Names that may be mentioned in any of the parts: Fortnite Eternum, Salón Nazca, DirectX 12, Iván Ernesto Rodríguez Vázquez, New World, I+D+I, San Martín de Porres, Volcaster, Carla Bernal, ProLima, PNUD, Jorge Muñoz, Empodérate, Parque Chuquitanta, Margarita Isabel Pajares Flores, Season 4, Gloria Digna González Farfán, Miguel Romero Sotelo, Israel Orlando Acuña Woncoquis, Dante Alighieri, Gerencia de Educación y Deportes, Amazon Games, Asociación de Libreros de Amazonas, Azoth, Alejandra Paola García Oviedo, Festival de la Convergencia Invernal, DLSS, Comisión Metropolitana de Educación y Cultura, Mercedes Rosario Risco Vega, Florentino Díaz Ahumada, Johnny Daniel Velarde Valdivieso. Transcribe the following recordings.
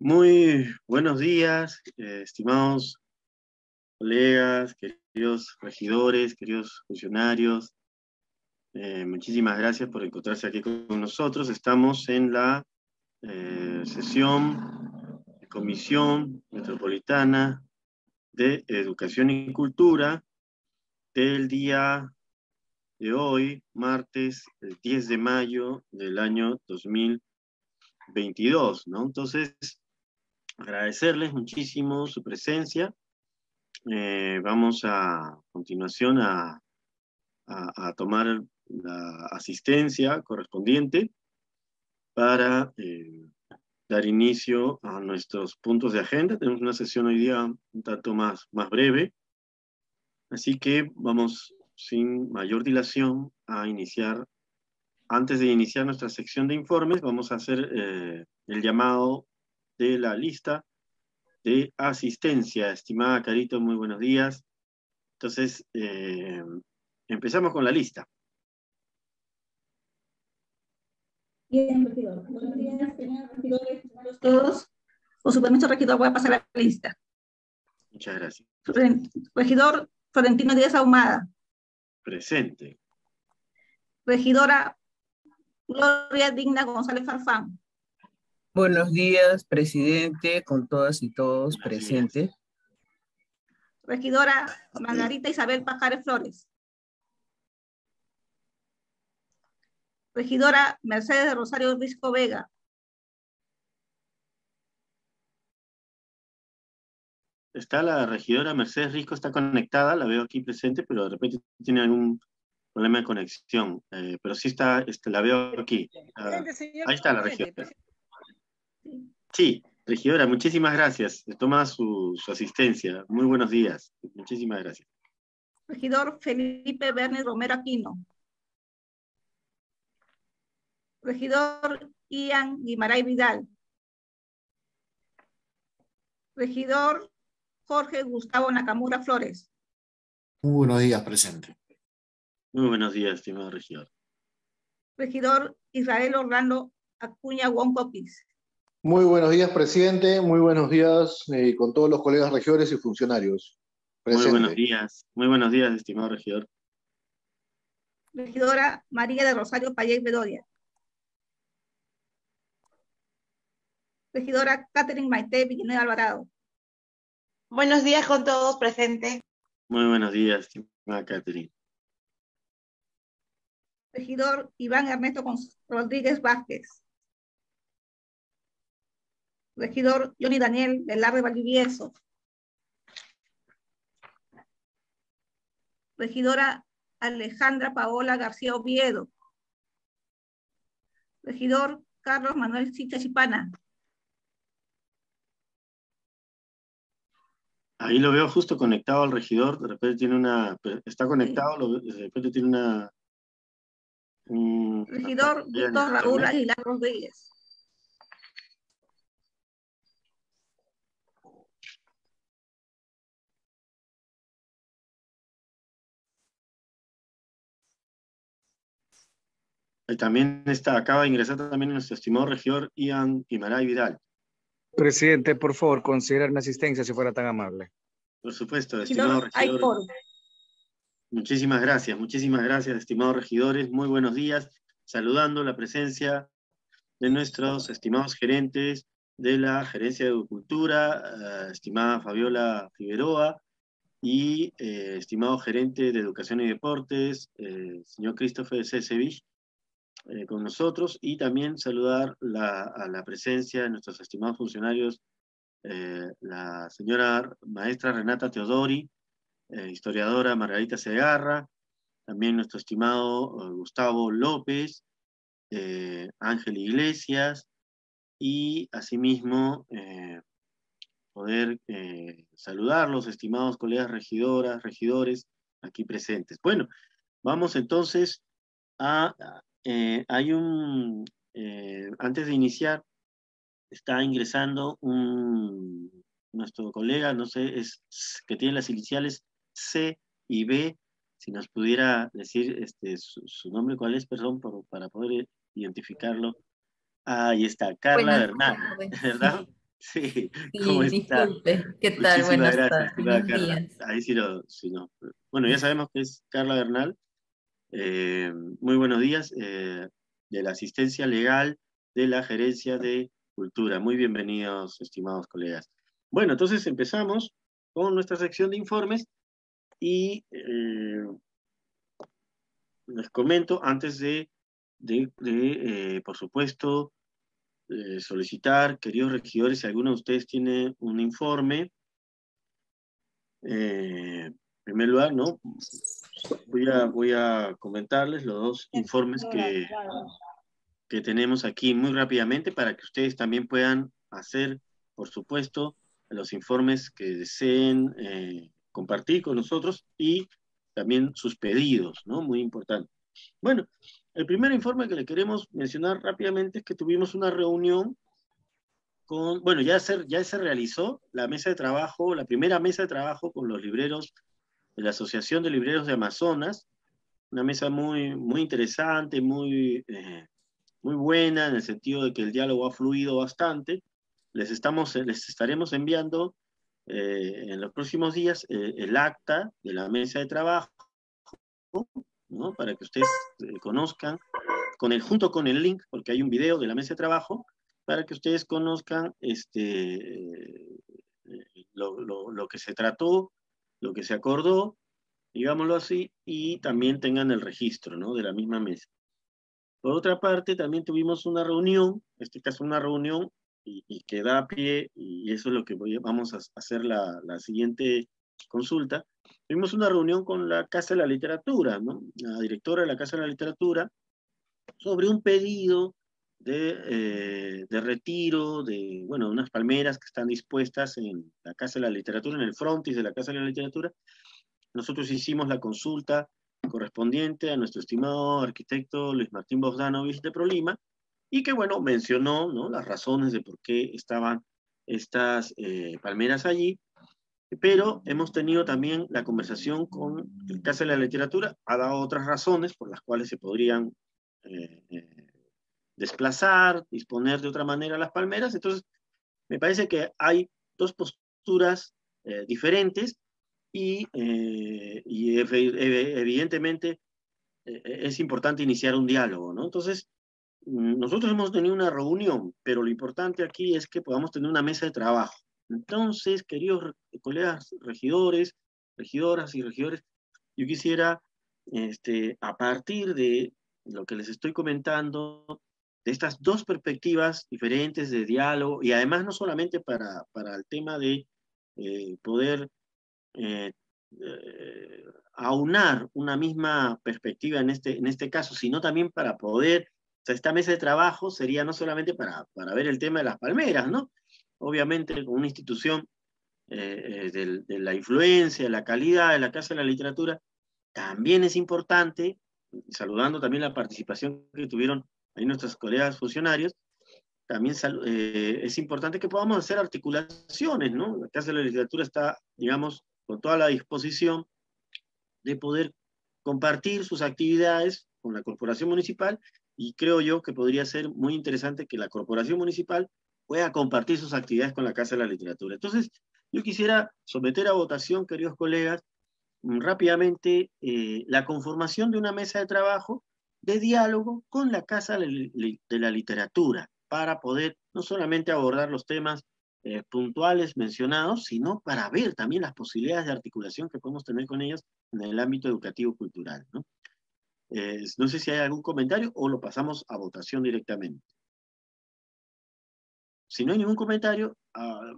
Muy buenos días, estimados colegas, queridos regidores, queridos funcionarios. Muchísimas gracias por encontrarse aquí con nosotros. Estamos en la sesión de Comisión Metropolitana de Educación y Cultura del día de hoy, martes, el 10 de mayo del año 2022, ¿no? Entonces, agradecerles muchísimo su presencia. Vamos a continuación a tomar la asistencia correspondiente para dar inicio a nuestros puntos de agenda. Tenemos una sesión hoy día un tanto más breve, así que vamos sin mayor dilación a iniciar. Antes de iniciar nuestra sección de informes, vamos a hacer el llamado de la lista de asistencia. Estimada Carito, muy buenos días. Entonces, empezamos con la lista. Bien, regidor. Buenos días, señores regidores, todos. Con su permiso, regidor, voy a pasar a la lista. Muchas gracias. Regidor Florentino Díaz Ahumada. Presente. Regidora Gloria Digna González Farfán. Buenos días, presidente, con todas y todos presentes. Regidora Margarita Isabel Pajares Flores. Regidora Mercedes Rosario Risco Vega. Está la regidora Mercedes Risco, está conectada, la veo aquí presente, pero de repente tiene algún problema de conexión, pero sí está, la veo aquí. Ahí está la regidora. Sí, regidora, muchísimas gracias. Toma su asistencia. Muy buenos días. Muchísimas gracias. Regidor Felipe Verne Romero Aquino. Regidor Ian Guimaray Vidal. Regidor Jorge Gustavo Nakamura Flores. Muy buenos días, presente. Muy buenos días, estimado regidor. Regidor Israel Orlando Acuña Woncoquis. Muy buenos días, presidente. Muy buenos días con todos los colegas regidores y funcionarios. Presente. Muy buenos días. Muy buenos días, estimado regidor. Regidora María de Rosario Payet Bedoya. Regidora Catherine Maite Villanueva Alvarado. Buenos días con todos, presente. Muy buenos días, estimada Catherine. Regidor Iván Ernesto Rodríguez Vázquez. Regidor Johnny Daniel Velarde Valdivieso. Regidora Alejandra Paola García Oviedo. Regidor Carlos Manuel Sicha Chipana. Ahí lo veo justo conectado al regidor, de repente tiene una... Está conectado, de repente tiene una... Regidor Víctor Raúl Aguilar Rodríguez. También está, acaba de ingresar también nuestro estimado regidor Ian Guimaray Vidal. Presidente, por favor, considerar una asistencia si fuera tan amable. Por supuesto, estimado regidor. Muchísimas gracias, estimados regidores. Muy buenos días. Saludando la presencia de nuestros estimados gerentes de la Gerencia de Cultura, estimada Fabiola Figueroa, y estimado gerente de Educación y Deportes, señor Christopher Cesevich, con nosotros, y también saludar a la presencia de nuestros estimados funcionarios, la señora maestra Renata Teodori, historiadora Margarita Cegarra, también nuestro estimado Gustavo López, Ángel Iglesias, y asimismo poder saludar los estimados colegas regidoras, regidores aquí presentes. Bueno, vamos entonces a antes de iniciar, está ingresando nuestro colega, no sé, que tiene las iniciales C y B, si nos pudiera decir su nombre, cuál es, perdón, para poder identificarlo. Ahí está, Carla Bernal, ¿verdad? Sí, ¿cómo está? Disculpe, ¿qué tal? Muchísimas gracias, Carla. Ahí sí lo... Sí, no. Bueno, ya sabemos que es Carla Bernal. Muy buenos días, de la asistencia legal de la Gerencia de Cultura. Muy bienvenidos, estimados colegas. Bueno, entonces empezamos con nuestra sección de informes y les comento antes de por supuesto, solicitar, queridos regidores, si alguno de ustedes tiene un informe, en primer lugar, ¿no? Voy a comentarles los dos informes que tenemos aquí muy rápidamente para que ustedes también puedan hacer, por supuesto, los informes que deseen compartir con nosotros y también sus pedidos, ¿no? Muy importante. Bueno, el primer informe que le queremos mencionar rápidamente es que tuvimos una reunión con, bueno, ya se realizó la mesa de trabajo, la primera mesa de trabajo con los libreros de la Asociación de Libreros de Amazonas, una mesa muy interesante, muy buena, en el sentido de que el diálogo ha fluido bastante. Les estaremos enviando en los próximos días el acta de la mesa de trabajo, ¿no? Para que ustedes conozcan, junto con el link, porque hay un video de la mesa de trabajo, para que ustedes conozcan lo que se trató, lo que se acordó, digámoslo así, y también tengan el registro, ¿no? De la misma mesa. Por otra parte, también tuvimos una reunión, en este caso una reunión, y que da pie, y eso es lo que vamos a hacer la siguiente consulta. Tuvimos una reunión con la Casa de la Literatura, ¿no? La directora de la Casa de la Literatura, sobre un pedido de retiro de, bueno, unas palmeras que están dispuestas en la Casa de la Literatura, en el frontis de la Casa de la Literatura. Nosotros hicimos la consulta correspondiente a nuestro estimado arquitecto Luis Martín Bogdanovich de ProLima, y que, bueno, mencionó, ¿no?, las razones de por qué estaban estas palmeras allí. Pero hemos tenido también la conversación con el Casa de la Literatura, ha dado otras razones por las cuales se podrían desplazar, disponer de otra manera las palmeras. Entonces, me parece que hay dos posturas diferentes y evidentemente es importante iniciar un diálogo, ¿no? Entonces, nosotros hemos tenido una reunión, pero lo importante aquí es que podamos tener una mesa de trabajo. Entonces, queridos colegas regidores, regidoras y regidores, yo quisiera, a partir de lo que les estoy comentando, de estas dos perspectivas diferentes de diálogo, y además no solamente para el tema de poder aunar una misma perspectiva en este caso, sino también para poder, o sea, esta mesa de trabajo sería no solamente para ver el tema de las palmeras, ¿no? Obviamente, con una institución de la influencia, de la calidad de la Casa de la Literatura, también es importante, saludando también la participación que tuvieron ahí nuestras colegas funcionarios, también es importante que podamos hacer articulaciones, ¿no? La Casa de la Literatura está, digamos, con toda la disposición de poder compartir sus actividades con la Corporación Municipal, y creo yo que podría ser muy interesante que la Corporación Municipal pueda compartir sus actividades con la Casa de la Literatura. Entonces, yo quisiera someter a votación, queridos colegas, rápidamente la conformación de una mesa de trabajo de diálogo con la Casa de la Literatura, para poder no solamente abordar los temas puntuales mencionados, sino para ver también las posibilidades de articulación que podemos tener con ellos en el ámbito educativo-cultural, ¿no? No sé si hay algún comentario o lo pasamos a votación directamente. Si no hay ningún comentario,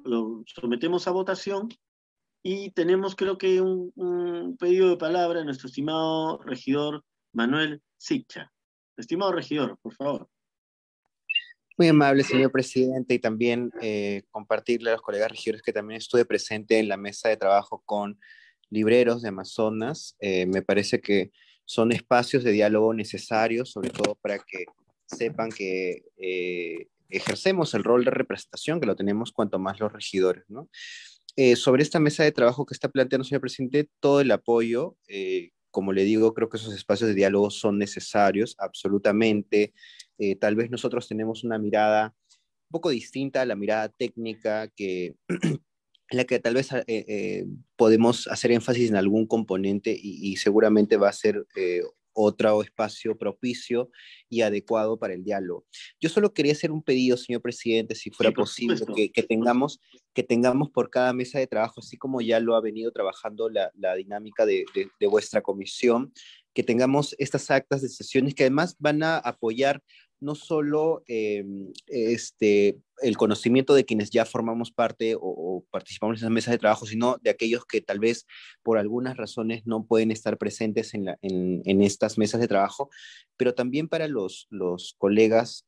lo sometemos a votación, y tenemos, creo que, un pedido de palabra a nuestro estimado regidor Manuel Sicha. Estimado regidor, por favor. Muy amable, señor presidente, y también compartirle a los colegas regidores que también estuve presente en la mesa de trabajo con libreros de Amazonas. Me parece que son espacios de diálogo necesarios, sobre todo para que sepan que ejercemos el rol de representación, que lo tenemos cuanto más los regidores, ¿no? Sobre esta mesa de trabajo que está planteando, señor presidente, todo el apoyo, como le digo, creo que esos espacios de diálogo son necesarios, absolutamente. Tal vez nosotros tenemos una mirada poco distinta a la mirada técnica que... la que tal vez podemos hacer énfasis en algún componente y seguramente va a ser otro espacio propicio y adecuado para el diálogo. Yo solo quería hacer un pedido, señor presidente, si fuera posible, que tengamos por cada mesa de trabajo, así como ya lo ha venido trabajando la dinámica de vuestra comisión, que tengamos estas actas de sesiones que además van a apoyar no solo el conocimiento de quienes ya formamos parte o participamos en esas mesas de trabajo, sino de aquellos que tal vez por algunas razones no pueden estar presentes en estas mesas de trabajo, pero también para los colegas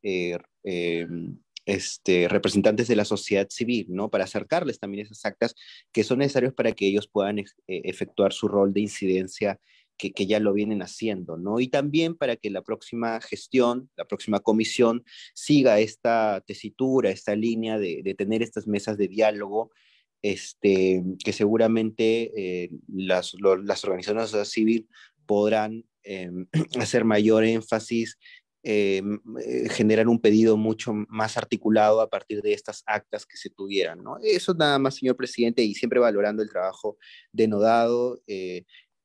representantes de la sociedad civil, ¿no? Para acercarles también esas actas que son necesarias para que ellos puedan efectuar su rol de incidencia que ya lo vienen haciendo, ¿no? Y también para que la próxima gestión, la próxima comisión, siga esta tesitura, esta línea de tener estas mesas de diálogo, que seguramente las organizaciones de la sociedad civil podrán hacer mayor énfasis, generar un pedido mucho más articulado a partir de estas actas que se tuvieran, ¿no? Eso nada más, señor presidente, y siempre valorando el trabajo denodado,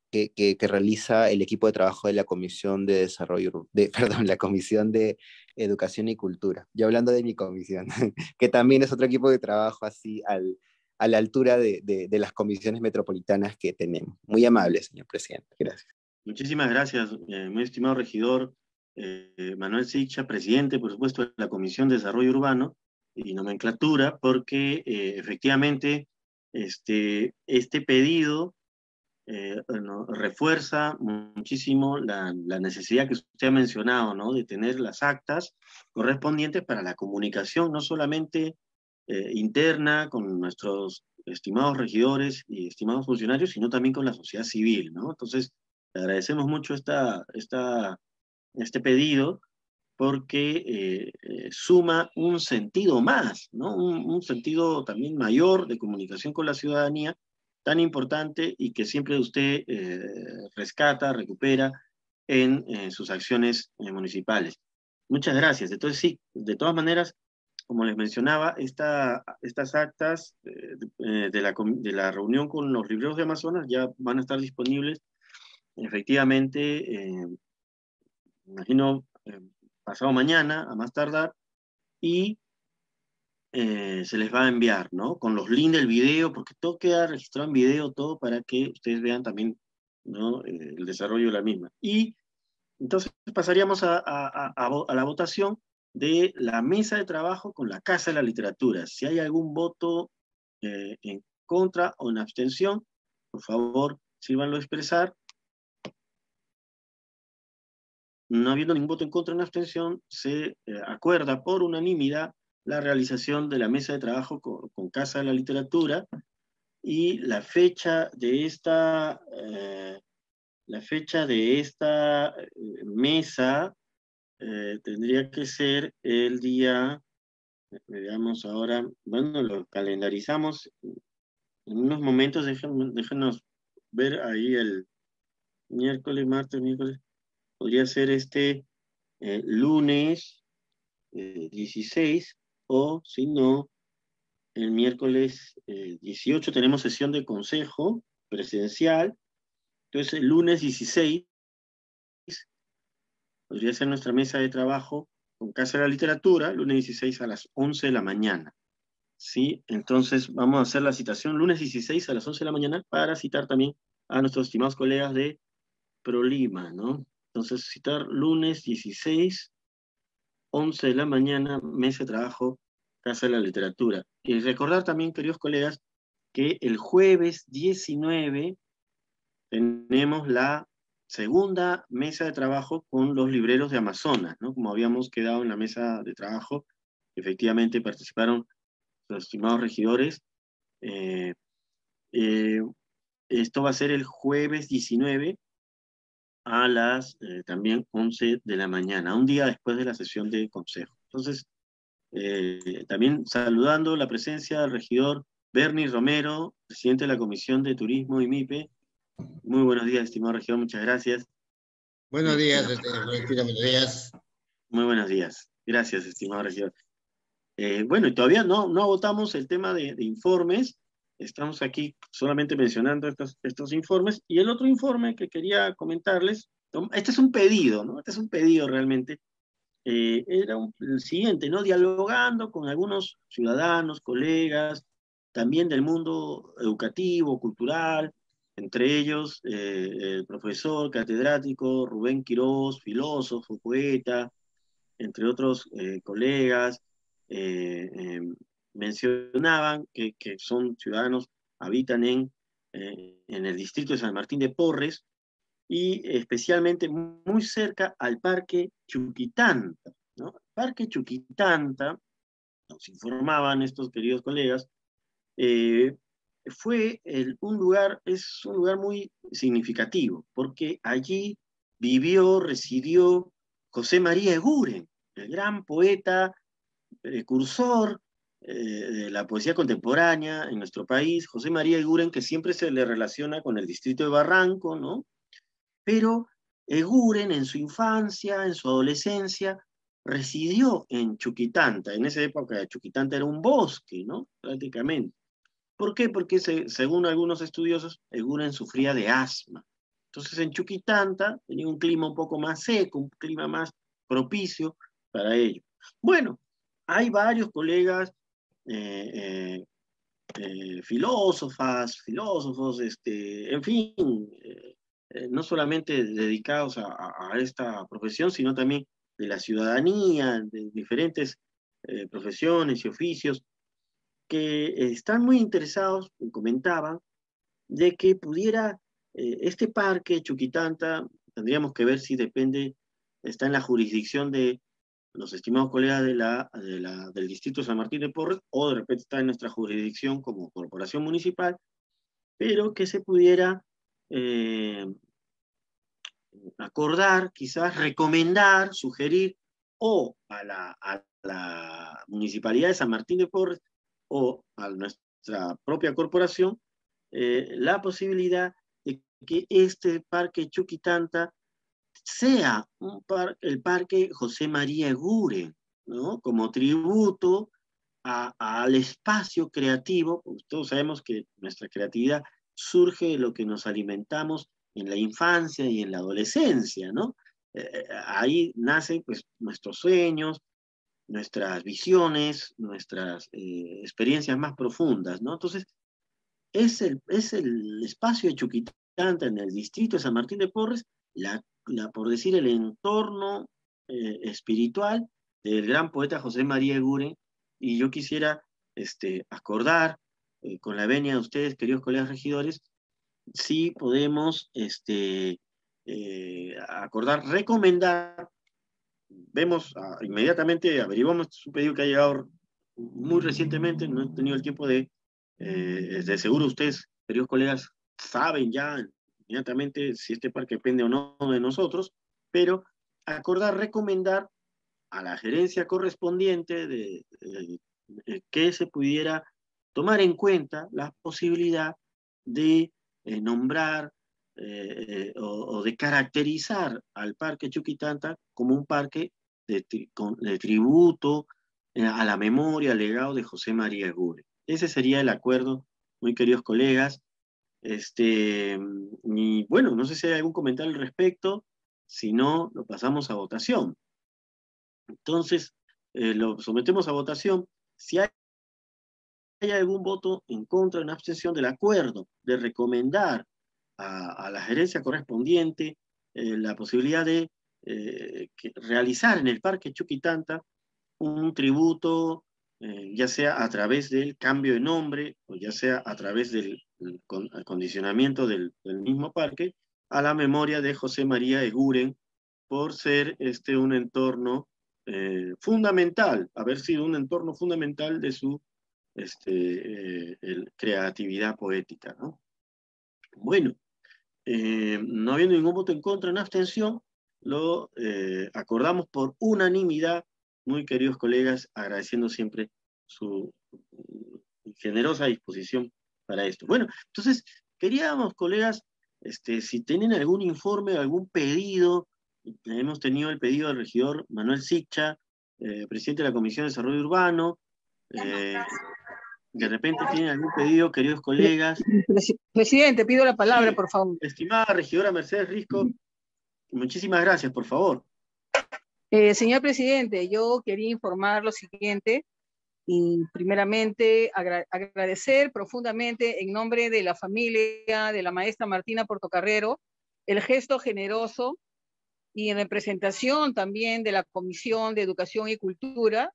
que realiza el equipo de trabajo de la Comisión de Desarrollo, la Comisión de Educación y Cultura. Yo hablando de mi comisión, que también es otro equipo de trabajo así a la altura de las comisiones metropolitanas que tenemos. Muy amable, señor presidente. Gracias. Muchísimas gracias, muy estimado regidor Manuel Sicha, presidente, por supuesto, de la Comisión de Desarrollo Urbano y Nomenclatura, porque efectivamente este pedido refuerza muchísimo la necesidad que usted ha mencionado, ¿no? De tener las actas correspondientes para la comunicación, no solamente interna con nuestros estimados regidores y estimados funcionarios, sino también con la sociedad civil, ¿no? Entonces, agradecemos mucho este pedido porque suma un sentido más, ¿no? Un sentido también mayor de comunicación con la ciudadanía, tan importante y que siempre usted rescata, recupera en sus acciones municipales. Muchas gracias. Entonces sí, de todas maneras, como les mencionaba, estas actas de la reunión con los libreros de Amazonas ya van a estar disponibles. Efectivamente, imagino pasado mañana, a más tardar, y... se les va a enviar, ¿no? Con los links del video, porque todo queda registrado en video, todo para que ustedes vean también, ¿no? El desarrollo de la misma. Y entonces pasaríamos a la votación de la mesa de trabajo con la Casa de la Literatura. Si hay algún voto en contra o en abstención, por favor, sírvanlo a expresar. No habiendo ningún voto en contra o en abstención, se acuerda por unanimidad la realización de la mesa de trabajo con Casa de la Literatura y la fecha de esta mesa tendría que ser el día, veamos ahora, bueno, lo calendarizamos en unos momentos, déjenos ver ahí el martes, podría ser lunes 16, o si no, el miércoles 18 tenemos sesión de consejo presidencial. Entonces el lunes 16 podría ser nuestra mesa de trabajo con Casa de la Literatura, lunes 16 a las 11 de la mañana. ¿Sí? Entonces vamos a hacer la citación lunes 16 a las 11 de la mañana para citar también a nuestros estimados colegas de ProLima, ¿no? Entonces citar lunes 16 11 de la mañana, mesa de trabajo, Casa de la Literatura. Y recordar también, queridos colegas, que el jueves 19 tenemos la segunda mesa de trabajo con los libreros de Amazonas, ¿no? Como habíamos quedado en la mesa de trabajo, efectivamente participaron los estimados regidores. Esto va a ser el jueves 19, a las también 11 de la mañana, un día después de la sesión de consejo. Entonces, también saludando la presencia del regidor Verne Romero, presidente de la Comisión de Turismo y MIPE. Muy buenos días, estimado regidor, muchas gracias. Buenos días, buenos días. Muy buenos días. Gracias, estimado regidor. Bueno, y todavía no agotamos el tema de informes. Estamos aquí solamente mencionando estos informes. Y el otro informe que quería comentarles, este es un pedido, ¿no? Este es un pedido realmente. Era el siguiente, ¿no? Dialogando con algunos ciudadanos, colegas, también del mundo educativo, cultural, entre ellos el profesor catedrático Rubén Quirós, filósofo, poeta, entre otros colegas, mencionaban que son ciudadanos, habitan en el distrito de San Martín de Porres, y especialmente muy cerca al Parque Chuquitanta, ¿no? Parque Chuquitanta, nos informaban estos queridos colegas, fue es un lugar muy significativo, porque allí vivió, residió José María Eguren, el gran poeta, precursor de la poesía contemporánea en nuestro país, José María Eguren, que siempre se le relaciona con el distrito de Barranco, ¿no? Pero Eguren en su infancia, en su adolescencia, residió en Chuquitanta. En esa época Chuquitanta era un bosque, ¿no? Prácticamente. ¿Por qué? Porque según algunos estudiosos, Eguren sufría de asma. Entonces en Chuquitanta tenía un clima un poco más seco, un clima más propicio para ello. Bueno, hay varios colegas, filósofas, filósofos, en fin... no solamente dedicados a esta profesión, sino también de la ciudadanía, de diferentes profesiones y oficios, que están muy interesados, comentaban, de que pudiera, este parque Chuquitanta, tendríamos que ver si depende, está en la jurisdicción de los estimados colegas del distrito de San Martín de Porres, o de repente está en nuestra jurisdicción como corporación municipal, pero que se pudiera... acordar, quizás recomendar, sugerir o a la Municipalidad de San Martín de Porres o a nuestra propia corporación la posibilidad de que este parque Chuquitanta sea el parque José María Eguren, ¿no? Como tributo al espacio creativo. Todos sabemos que nuestra creatividad surge de lo que nos alimentamos en la infancia y en la adolescencia, ¿no? Ahí nacen pues, nuestros sueños, nuestras visiones, nuestras experiencias más profundas, ¿no? Entonces, es el espacio de Chuquitanta en el distrito de San Martín de Porres, por decir, el entorno espiritual del gran poeta José María Eguren, y yo quisiera acordar, con la venia de ustedes, queridos colegas regidores, sí podemos acordar, recomendar. Vemos, inmediatamente averiguamos, es un pedido que ha llegado muy recientemente, no he tenido el tiempo de seguro ustedes, queridos colegas, saben ya inmediatamente si este parque depende o no de nosotros, pero acordar, recomendar a la gerencia correspondiente de que se pudiera tomar en cuenta la posibilidad de nombrar o de caracterizar al Parque Chuquitanta como un parque de tributo a la memoria, al legado de José María Eguren. Ese sería el acuerdo, muy queridos colegas. Y bueno, no sé si hay algún comentario al respecto, si no, lo pasamos a votación. Entonces, lo sometemos a votación. Si hay algún voto en contra, en abstención del acuerdo, de recomendar a la gerencia correspondiente la posibilidad de realizar en el Parque Chuquitanta un tributo, ya sea a través del cambio de nombre o ya sea a través del acondicionamiento del mismo parque, a la memoria de José María Eguren, por ser un entorno fundamental, haber sido un entorno fundamental de su creatividad poética, ¿no? Bueno, no habiendo ningún voto en contra, en abstención, lo acordamos por unanimidad, muy queridos colegas, agradeciendo siempre su generosa disposición para esto. Bueno, entonces, queríamos, colegas, si tienen algún informe, algún pedido, hemos tenido el pedido del regidor Manuel Sicha, presidente de la Comisión de Desarrollo Urbano, De repente tienen algún pedido, queridos colegas. Presidente, pido la palabra, sí, por favor. Estimada regidora Mercedes Risco, muchísimas gracias, por favor. Señor presidente, yo quería informar lo siguiente. Y primeramente agradecer profundamente en nombre de la familia de la maestra Martina Portocarrero el gesto generoso y en representación también de la Comisión de Educación y Cultura,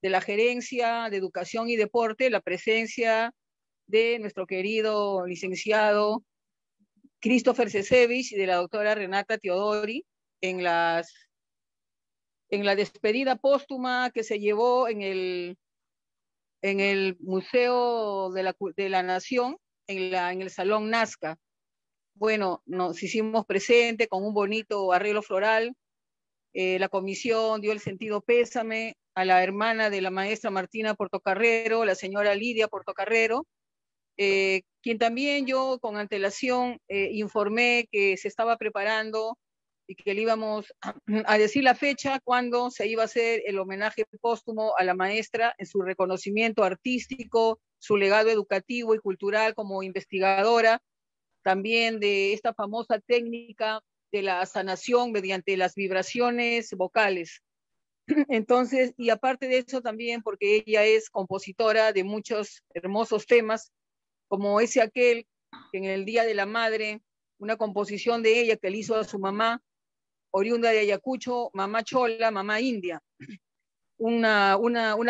de la Gerencia de Educación y Deporte, la presencia de nuestro querido licenciado Christopher Cesevich y de la doctora Renata Teodori en la despedida póstuma que se llevó en el Museo de la Nación, en el Salón Nazca. Bueno, nos hicimos presente con un bonito arreglo floral. La comisión dio el sentido pésame a la hermana de la maestra Martina Portocarrero, la señora Lidia Portocarrero, quien también yo con antelación informé que se estaba preparando y que le íbamos a decir la fecha cuando se iba a hacer el homenaje póstumo a la maestra en su reconocimiento artístico, su legado educativo y cultural como investigadora, también de esta famosa técnica de la sanación mediante las vibraciones vocales. Entonces, y aparte de eso también, porque ella es compositora de muchos hermosos temas, como ese aquel que en el Día de la Madre, una composición de ella que le hizo a su mamá, oriunda de Ayacucho, mamá chola, mamá india. Una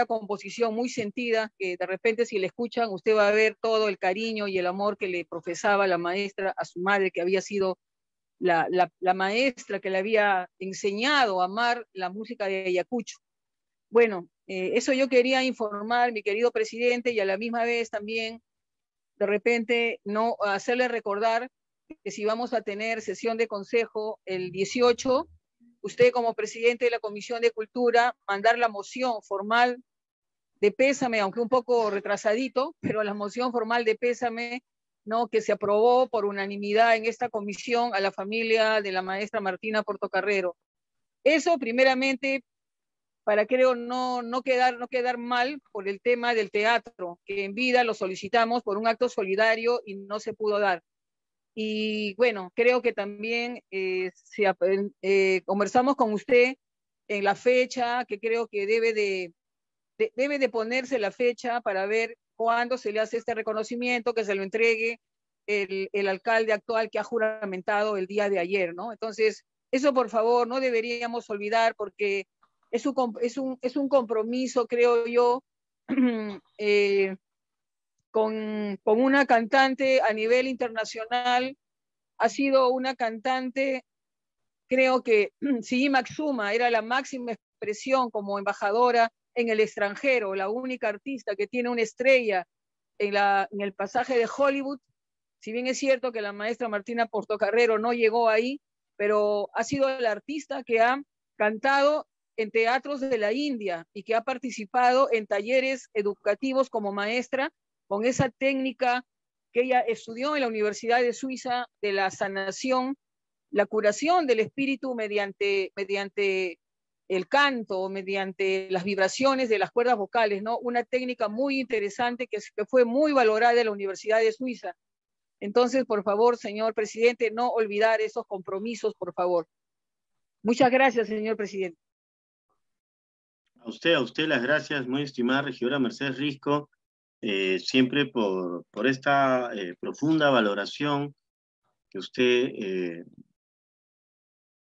composición muy sentida que de repente si la escuchan usted va a ver todo el cariño y el amor que le profesaba la maestra a su madre, que había sido la maestra que le había enseñado a amar la música de Ayacucho. Bueno, eso yo quería informar, mi querido presidente, y a la misma vez también de repente no hacerle recordar que si vamos a tener sesión de consejo el 18, usted como presidente de la Comisión de Cultura, mandar la moción formal de pésame, aunque un poco retrasadito, pero la moción formal de pésame, ¿no?, que se aprobó por unanimidad en esta comisión a la familia de la maestra Martina Portocarrero. Eso primeramente para, creo, no quedar mal por el tema del teatro, que en vida lo solicitamos por un acto solidario y no se pudo dar. Y bueno, creo que también conversamos con usted en la fecha, que creo que debe de ponerse la fecha para ver cuándo se le hace este reconocimiento, que se lo entregue el alcalde actual que ha juramentado el día de ayer, ¿no? Entonces, eso por favor no deberíamos olvidar, porque es un compromiso, creo yo, con una cantante a nivel internacional. Ha sido una cantante, creo que Sigi Maxuma era la máxima expresión como embajadora en el extranjero, la única artista que tiene una estrella en el pasaje de Hollywood. Si bien es cierto que la maestra Martina Portocarrero no llegó ahí, pero ha sido la artista que ha cantado en teatros de la India y que ha participado en talleres educativos como maestra, con esa técnica que ella estudió en la Universidad de Suiza, de la sanación, la curación del espíritu mediante el canto, mediante las vibraciones de las cuerdas vocales, ¿no? Una técnica muy interesante que fue muy valorada en la Universidad de Suiza. Entonces, por favor, señor presidente, no olvidar esos compromisos, por favor. Muchas gracias, señor presidente. A usted las gracias, muy estimada regidora Mercedes Risco. Siempre por esta profunda valoración que usted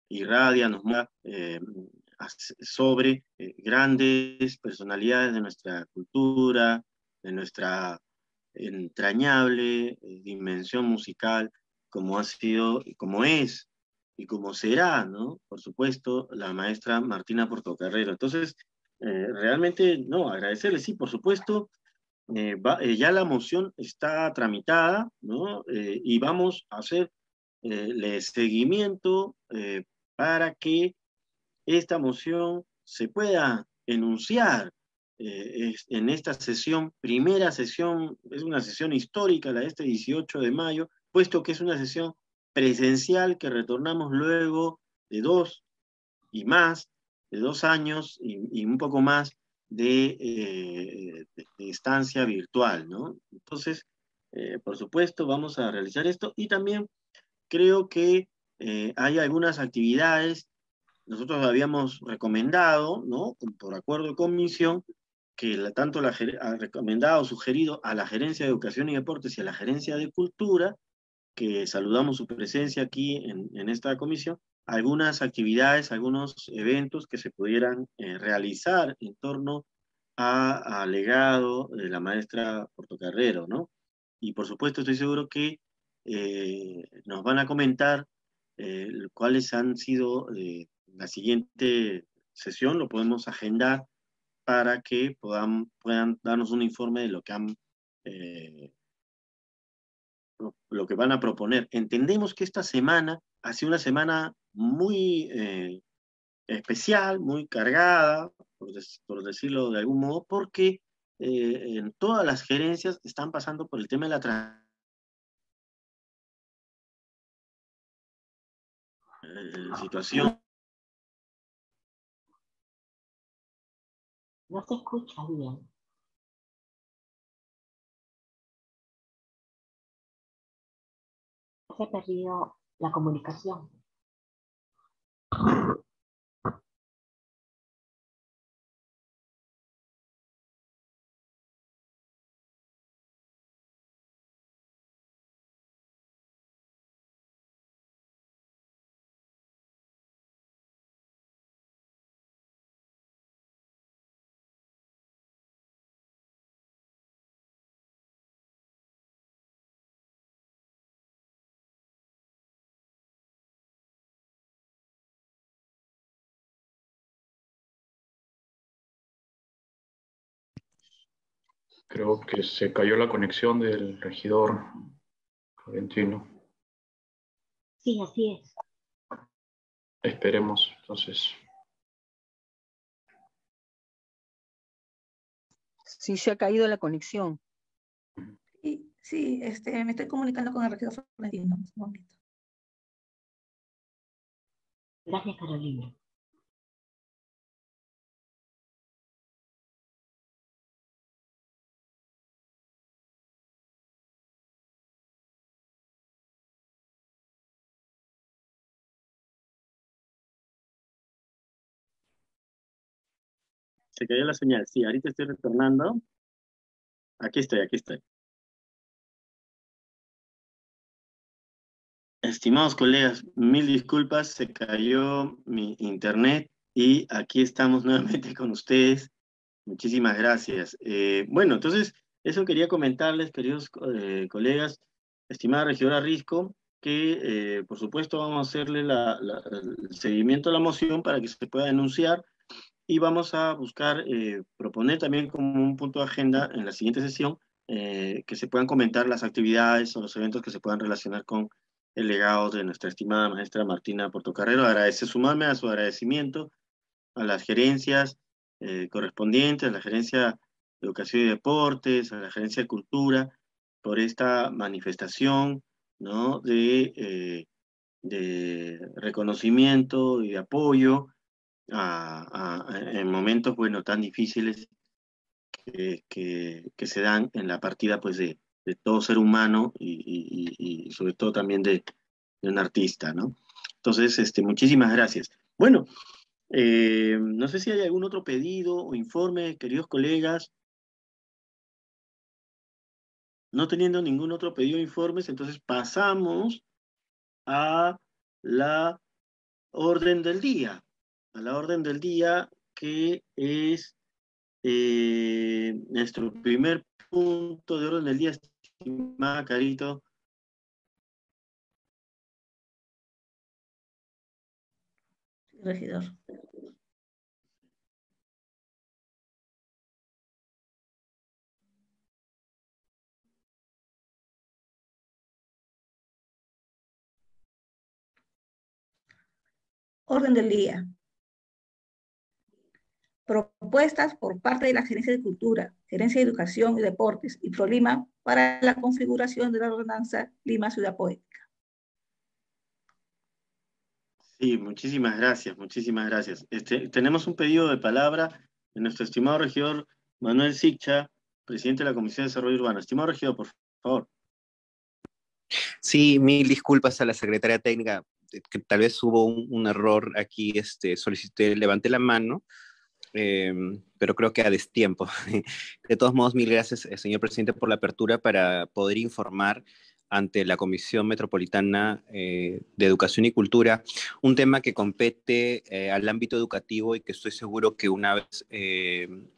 irradia, nos muestra sobre grandes personalidades de nuestra cultura, de nuestra entrañable dimensión musical, como ha sido, como es y como será, ¿no?, por supuesto, la maestra Martina Portocarrero. Entonces, realmente, no, agradecerle, sí, por supuesto. Ya la moción está tramitada, ¿no? Y vamos a hacer el seguimiento para que esta moción se pueda enunciar en esta sesión, primera sesión, es una sesión histórica la de este 18 de mayo, puesto que es una sesión presencial que retornamos luego de 2 años y un poco más de instancia virtual, ¿no? Entonces, por supuesto, vamos a realizar esto y también creo que hay algunas actividades, nosotros habíamos recomendado, ¿no? Por acuerdo de comisión, que tanto la recomendado, sugerido a la Gerencia de Educación y Deportes y a la Gerencia de Cultura, que saludamos su presencia aquí en esta comisión, algunas actividades, algunos eventos que se pudieran realizar en torno al legado de la maestra Portocarrero, ¿no? Y por supuesto estoy seguro que nos van a comentar cuáles han sido la siguiente sesión, lo podemos agendar para que puedan darnos un informe de lo que han lo que van a proponer. Entendemos que esta semana ha sido una semana muy especial, muy cargada, por decirlo de algún modo, porque en todas las gerencias están pasando por el tema de la situación. No se escucha bien. Se ha perdido la comunicación. Creo que se cayó la conexión del regidor Florentino. Sí, así es. Esperemos, entonces. Sí, se ha caído la conexión. Sí, me estoy comunicando con el regidor Florentino. Un momento. Gracias, Carolina. Se cayó la señal. Sí, ahorita estoy retornando. Aquí estoy. Estimados colegas, mil disculpas, se cayó mi internet y aquí estamos nuevamente con ustedes. Muchísimas gracias. Bueno, entonces, eso quería comentarles, queridos colegas, estimada regidora Risco, que por supuesto vamos a hacerle el seguimiento a la moción para que se pueda denunciar. Y vamos a buscar proponer también como un punto de agenda en la siguiente sesión que se puedan comentar las actividades o los eventos que se puedan relacionar con el legado de nuestra estimada maestra Martina Portocarrero. Agradecer, sumarme a su agradecimiento a las gerencias correspondientes, a la Gerencia de Educación y Deportes, a la Gerencia de Cultura, por esta manifestación, ¿no? De reconocimiento y de apoyo en momentos, bueno, tan difíciles que se dan en la partida, pues, de todo ser humano y sobre todo también de un artista, ¿no? Entonces, muchísimas gracias. Bueno, no sé si hay algún otro pedido o informe, queridos colegas. No teniendo ningún otro pedido o informes, entonces pasamos a la orden del día. A la orden del día, que es nuestro primer punto de orden del día, estimada Carito. Regidor. Orden del día. Propuestas por parte de la Gerencia de Cultura, Gerencia de Educación y Deportes y ProLima para la configuración de la Ordenanza Lima Ciudad Poética. Sí, muchísimas gracias, muchísimas gracias. Tenemos un pedido de palabra de nuestro estimado regidor Manuel Sicha, presidente de la Comisión de Desarrollo Urbano. Estimado regidor, por favor. Sí, mil disculpas a la secretaria técnica, que tal vez hubo un error aquí, solicité, levanté la mano, pero creo que a destiempo. De todos modos, mil gracias, señor presidente, por la apertura para poder informar ante la Comisión Metropolitana de Educación y Cultura, un tema que compete al ámbito educativo y que estoy seguro que una vez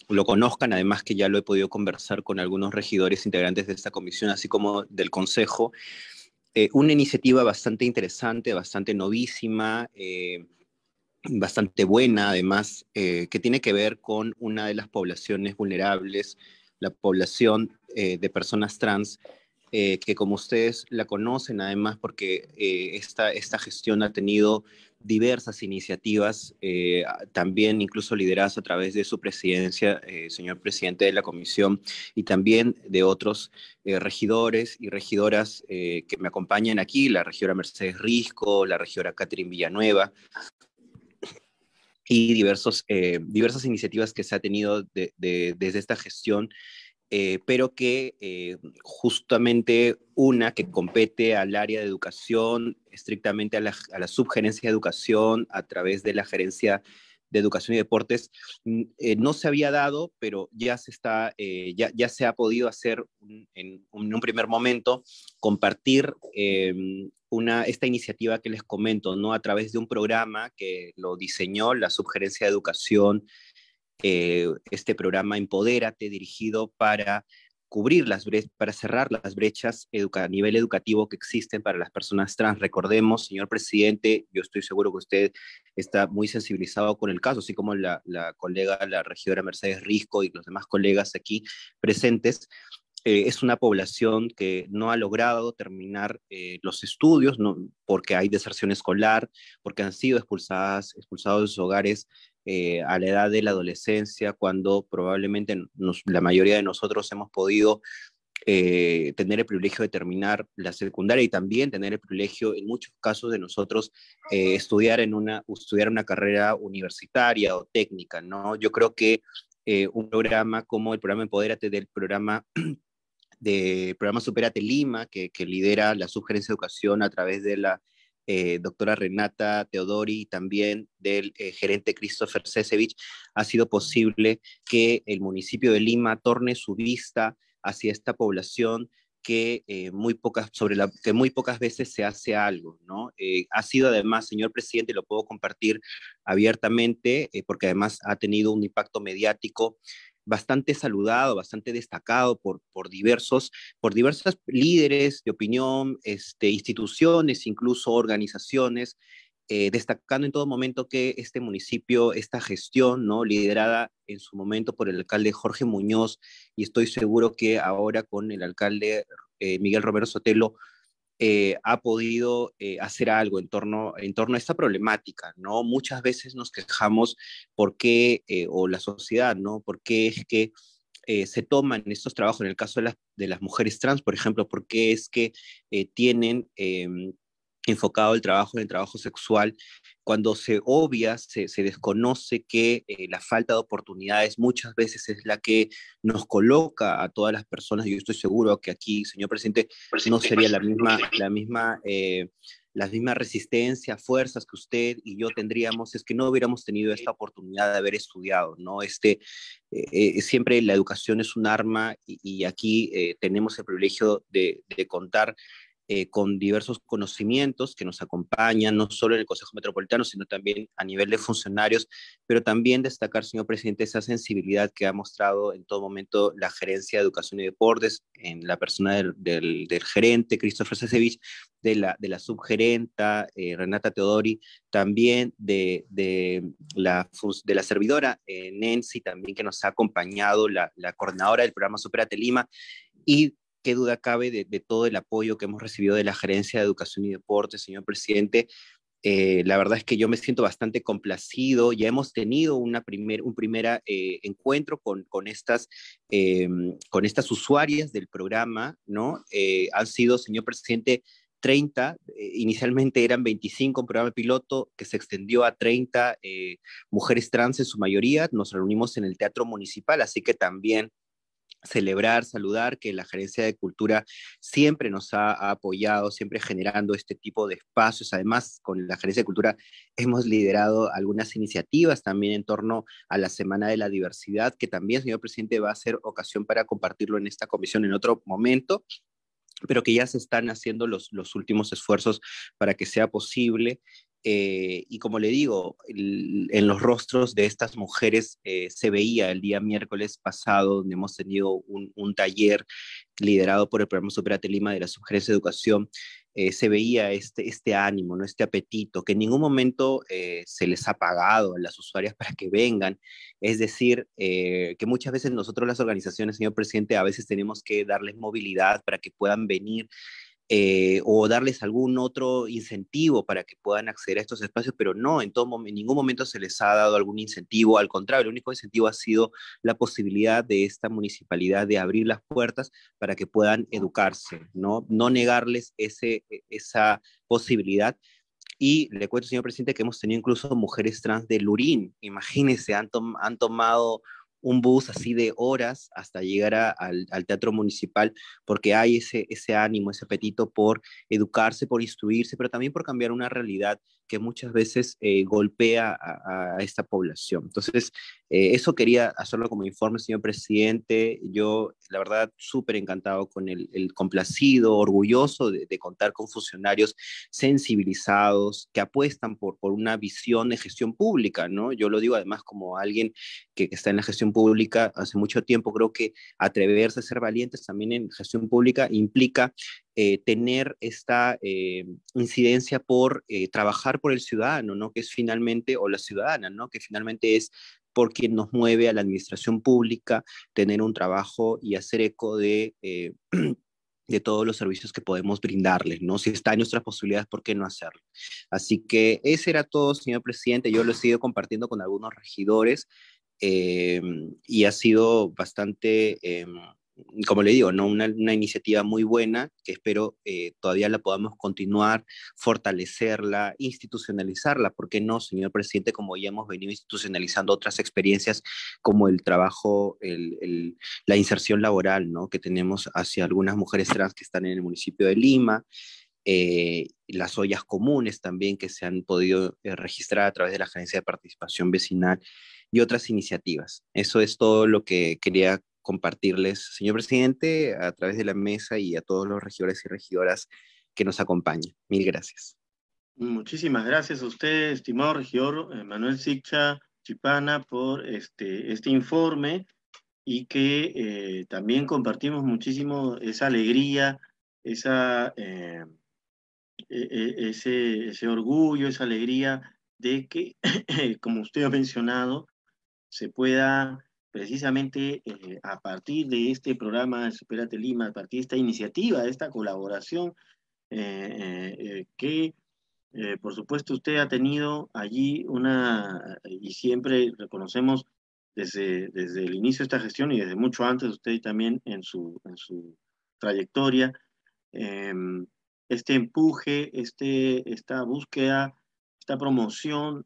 lo conozcan, además que ya lo he podido conversar con algunos regidores integrantes de esta comisión, así como del Consejo, una iniciativa bastante interesante, bastante novísima, bastante buena además, que tiene que ver con una de las poblaciones vulnerables, la población de personas trans, que como ustedes la conocen además porque esta gestión ha tenido diversas iniciativas, también incluso lideradas a través de su presidencia, señor presidente de la comisión, y también de otros regidores y regidoras que me acompañan aquí, la regidora Mercedes Risco, la regidora Catherine Villanueva, y diversas iniciativas que se ha tenido desde esta gestión, pero que justamente una que compete al área de educación, estrictamente a la subgerencia de educación, a través de la gerencia de educación y deportes, no se había dado, pero ya se ha podido hacer en un primer momento, compartir esta iniciativa que les comento, ¿no? A través de un programa que lo diseñó la subgerencia de educación, este programa Empodérate, dirigido para cerrar las brechas a nivel educativo que existen para las personas trans. Recordemos, señor presidente, yo estoy seguro que usted está muy sensibilizado con el caso, así como la colega, la regidora Mercedes Risco y los demás colegas aquí presentes. Es una población que no ha logrado terminar los estudios, ¿no? Porque hay deserción escolar, porque han sido expulsados de sus hogares a la edad de la adolescencia, cuando probablemente la mayoría de nosotros hemos podido tener el privilegio de terminar la secundaria, y también tener el privilegio, en muchos casos de nosotros, estudiar una carrera universitaria o técnica, ¿no? Yo creo que un programa como el programa Empodérate, del programa Supérate Lima, que lidera la subgerencia de educación a través de la doctora Renata Teodori, y también del gerente Christopher Cesevich, ha sido posible que el municipio de Lima torne su vista hacia esta población que muy pocas veces se hace algo, ¿no? Ha sido además, señor presidente, lo puedo compartir abiertamente, porque además ha tenido un impacto mediático bastante saludado, bastante destacado por diversos líderes de opinión, instituciones, incluso organizaciones, destacando en todo momento que este municipio, esta gestión, ¿no? Liderada en su momento por el alcalde Jorge Muñoz, y estoy seguro que ahora con el alcalde Miguel Romero Sotelo, ha podido hacer algo en torno a esta problemática, ¿no? Muchas veces nos quejamos por qué, o la sociedad, ¿no? Por qué es que se toman estos trabajos, en el caso de las mujeres trans, por ejemplo, por qué es que tienen enfocado el trabajo en el trabajo sexual, cuando se obvia, se desconoce que la falta de oportunidades muchas veces es la que nos coloca a todas las personas. Yo estoy seguro que aquí, señor presidente, no sería la misma resistencia, fuerzas que usted y yo tendríamos, es que no hubiéramos tenido esta oportunidad de haber estudiado, ¿no? Siempre la educación es un arma, y aquí tenemos el privilegio de contar con diversos conocimientos que nos acompañan, no solo en el Consejo Metropolitano, sino también a nivel de funcionarios, pero también destacar, señor presidente, esa sensibilidad que ha mostrado en todo momento la Gerencia de Educación y Deportes, en la persona del gerente, Christopher Cesevich, de la subgerenta, Renata Teodori, también de la servidora, Nancy, también, que nos ha acompañado, la coordinadora del programa Supérate Lima, y qué duda cabe de todo el apoyo que hemos recibido de la Gerencia de Educación y Deportes, señor presidente. La verdad es que yo me siento bastante complacido. Ya hemos tenido un primer encuentro con estas usuarias del programa, ¿no? Han sido, señor presidente, 30, inicialmente eran 25 un programa piloto que se extendió a 30 mujeres trans en su mayoría. Nos reunimos en el Teatro Municipal, así que también celebrar, saludar que la Gerencia de Cultura siempre nos ha apoyado, siempre generando este tipo de espacios. Además, con la Gerencia de Cultura hemos liderado algunas iniciativas también en torno a la Semana de la Diversidad, que también, señor presidente, va a ser ocasión para compartirlo en esta comisión en otro momento, pero que ya se están haciendo los últimos esfuerzos para que sea posible. Y como le digo, en los rostros de estas mujeres se veía el día miércoles pasado, donde hemos tenido un taller liderado por el programa Supérate Lima de la Subgerencia de Educación. Se veía este ánimo, ¿no? Este apetito, que en ningún momento se les ha pagado a las usuarias para que vengan. Es decir, que muchas veces nosotros las organizaciones, señor presidente, a veces tenemos que darles movilidad para que puedan venir, o darles algún otro incentivo para que puedan acceder a estos espacios, pero no, en ningún momento se les ha dado algún incentivo. Al contrario, el único incentivo ha sido la posibilidad de esta municipalidad de abrir las puertas para que puedan educarse, ¿no? No negarles esa posibilidad. Y le cuento, señor presidente, que hemos tenido incluso mujeres trans de Lurín. Imagínense, han tomado un bus así de horas hasta llegar al Teatro Municipal, porque hay ese ánimo, ese apetito por educarse, por instruirse, pero también por cambiar una realidad que muchas veces golpea a esta población. Entonces, eso quería hacerlo como informe, señor presidente. Yo, la verdad, súper encantado, con el complacido, orgulloso de contar con funcionarios sensibilizados que apuestan por una visión de gestión pública, ¿no? Yo lo digo además como alguien que está en la gestión pública hace mucho tiempo. Creo que atreverse a ser valientes también en gestión pública implica tener esta incidencia por trabajar por el ciudadano, ¿no? Que es finalmente, o la ciudadana, ¿no? Que finalmente es por quien nos mueve a la administración pública, tener un trabajo y hacer eco de todos los servicios que podemos brindarles, ¿no? Si está en nuestras posibilidades, ¿por qué no hacerlo? Así que ese era todo, señor presidente. Yo lo he seguido compartiendo con algunos regidores y ha sido bastante... como le digo, ¿no? Una iniciativa muy buena que espero todavía la podamos continuar, fortalecerla, institucionalizarla. ¿Por qué no, señor presidente? Como ya hemos venido institucionalizando otras experiencias como el trabajo, la inserción laboral, ¿no? Que tenemos hacia algunas mujeres trans que están en el municipio de Lima, las ollas comunes también que se han podido registrar a través de la Gerencia de Participación Vecinal y otras iniciativas. Eso es todo lo que quería compartirles, señor presidente, a través de la mesa y a todos los regidores y regidoras que nos acompañan. Mil gracias. Muchísimas gracias a usted, estimado regidor Manuel Sicha Chipana, por este informe, y que también compartimos muchísimo esa alegría, ese orgullo, esa alegría de que, como usted ha mencionado, se pueda... precisamente a partir de este programa Supérate Lima, a partir de esta iniciativa, de esta colaboración que por supuesto usted ha tenido allí y siempre reconocemos desde el inicio de esta gestión y desde mucho antes usted también en su trayectoria, este empuje, esta búsqueda, esta promoción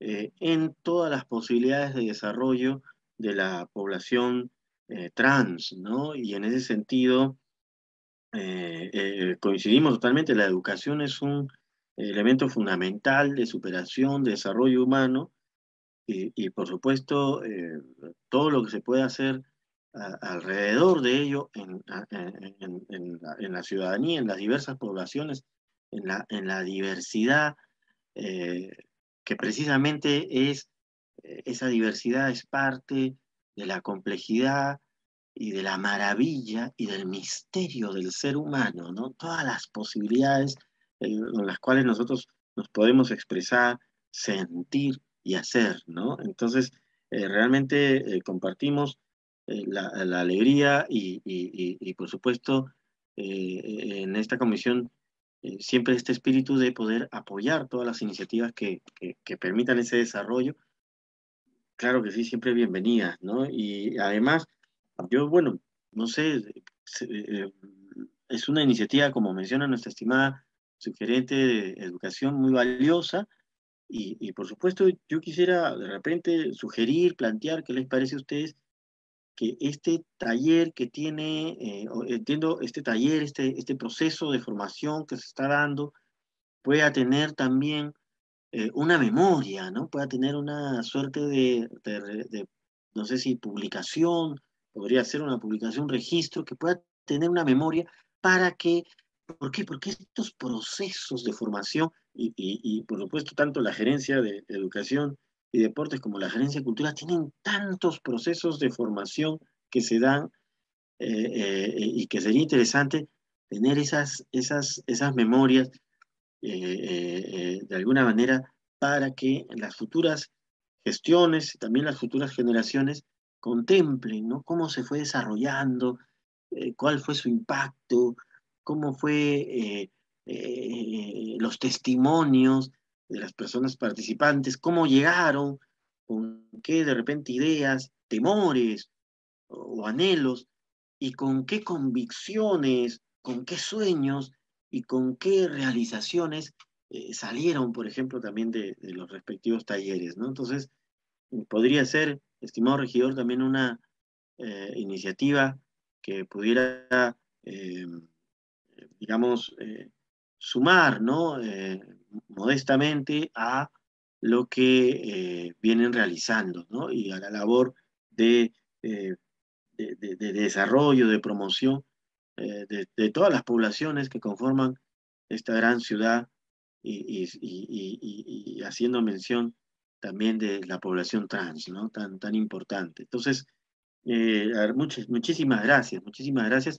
en todas las posibilidades de desarrollo de la población trans, ¿no? Y en ese sentido coincidimos totalmente. La educación es un elemento fundamental de superación, de desarrollo humano, y por supuesto todo lo que se puede hacer alrededor de ello en la ciudadanía, en las diversas poblaciones, en la diversidad, que precisamente esa diversidad es parte de la complejidad y de la maravilla y del misterio del ser humano, ¿no? Todas las posibilidades en las cuales nosotros nos podemos expresar, sentir y hacer, ¿no? Entonces, realmente compartimos la alegría y por supuesto, en esta comisión siempre este espíritu de poder apoyar todas las iniciativas que permitan ese desarrollo. Claro que sí, siempre bienvenidas, ¿no? Y además, yo, bueno, no sé, es una iniciativa, como menciona nuestra estimada sugerente de educación muy valiosa, y por supuesto yo quisiera de repente sugerir, plantear, ¿qué les parece a ustedes? Que este taller que tiene, entiendo, este taller, este proceso de formación que se está dando, pueda tener también una memoria, ¿no? Pueda tener una suerte de, no sé si publicación, podría ser una publicación, un registro, que pueda tener una memoria para que, ¿por qué? Porque estos procesos de formación, y por supuesto tanto la Gerencia de Educación y Deportes como la Gerencia de Cultura tienen tantos procesos de formación que se dan, y que sería interesante tener esas memorias de alguna manera para que las futuras gestiones y también las futuras generaciones contemplen, ¿no?, cómo se fue desarrollando, cuál fue su impacto, cómo fue los testimonios de las personas participantes, cómo llegaron, con qué de repente ideas, temores o anhelos, y con qué convicciones, con qué sueños y con qué realizaciones salieron, por ejemplo, también de los respectivos talleres, ¿no? Entonces, podría ser, estimado regidor, también una iniciativa que pudiera, digamos, sumar, ¿no?, modestamente a lo que vienen realizando, ¿no?, y a la labor de desarrollo, de promoción de todas las poblaciones que conforman esta gran ciudad, y haciendo mención también de la población trans, ¿no?, tan importante. Entonces, muchísimas gracias.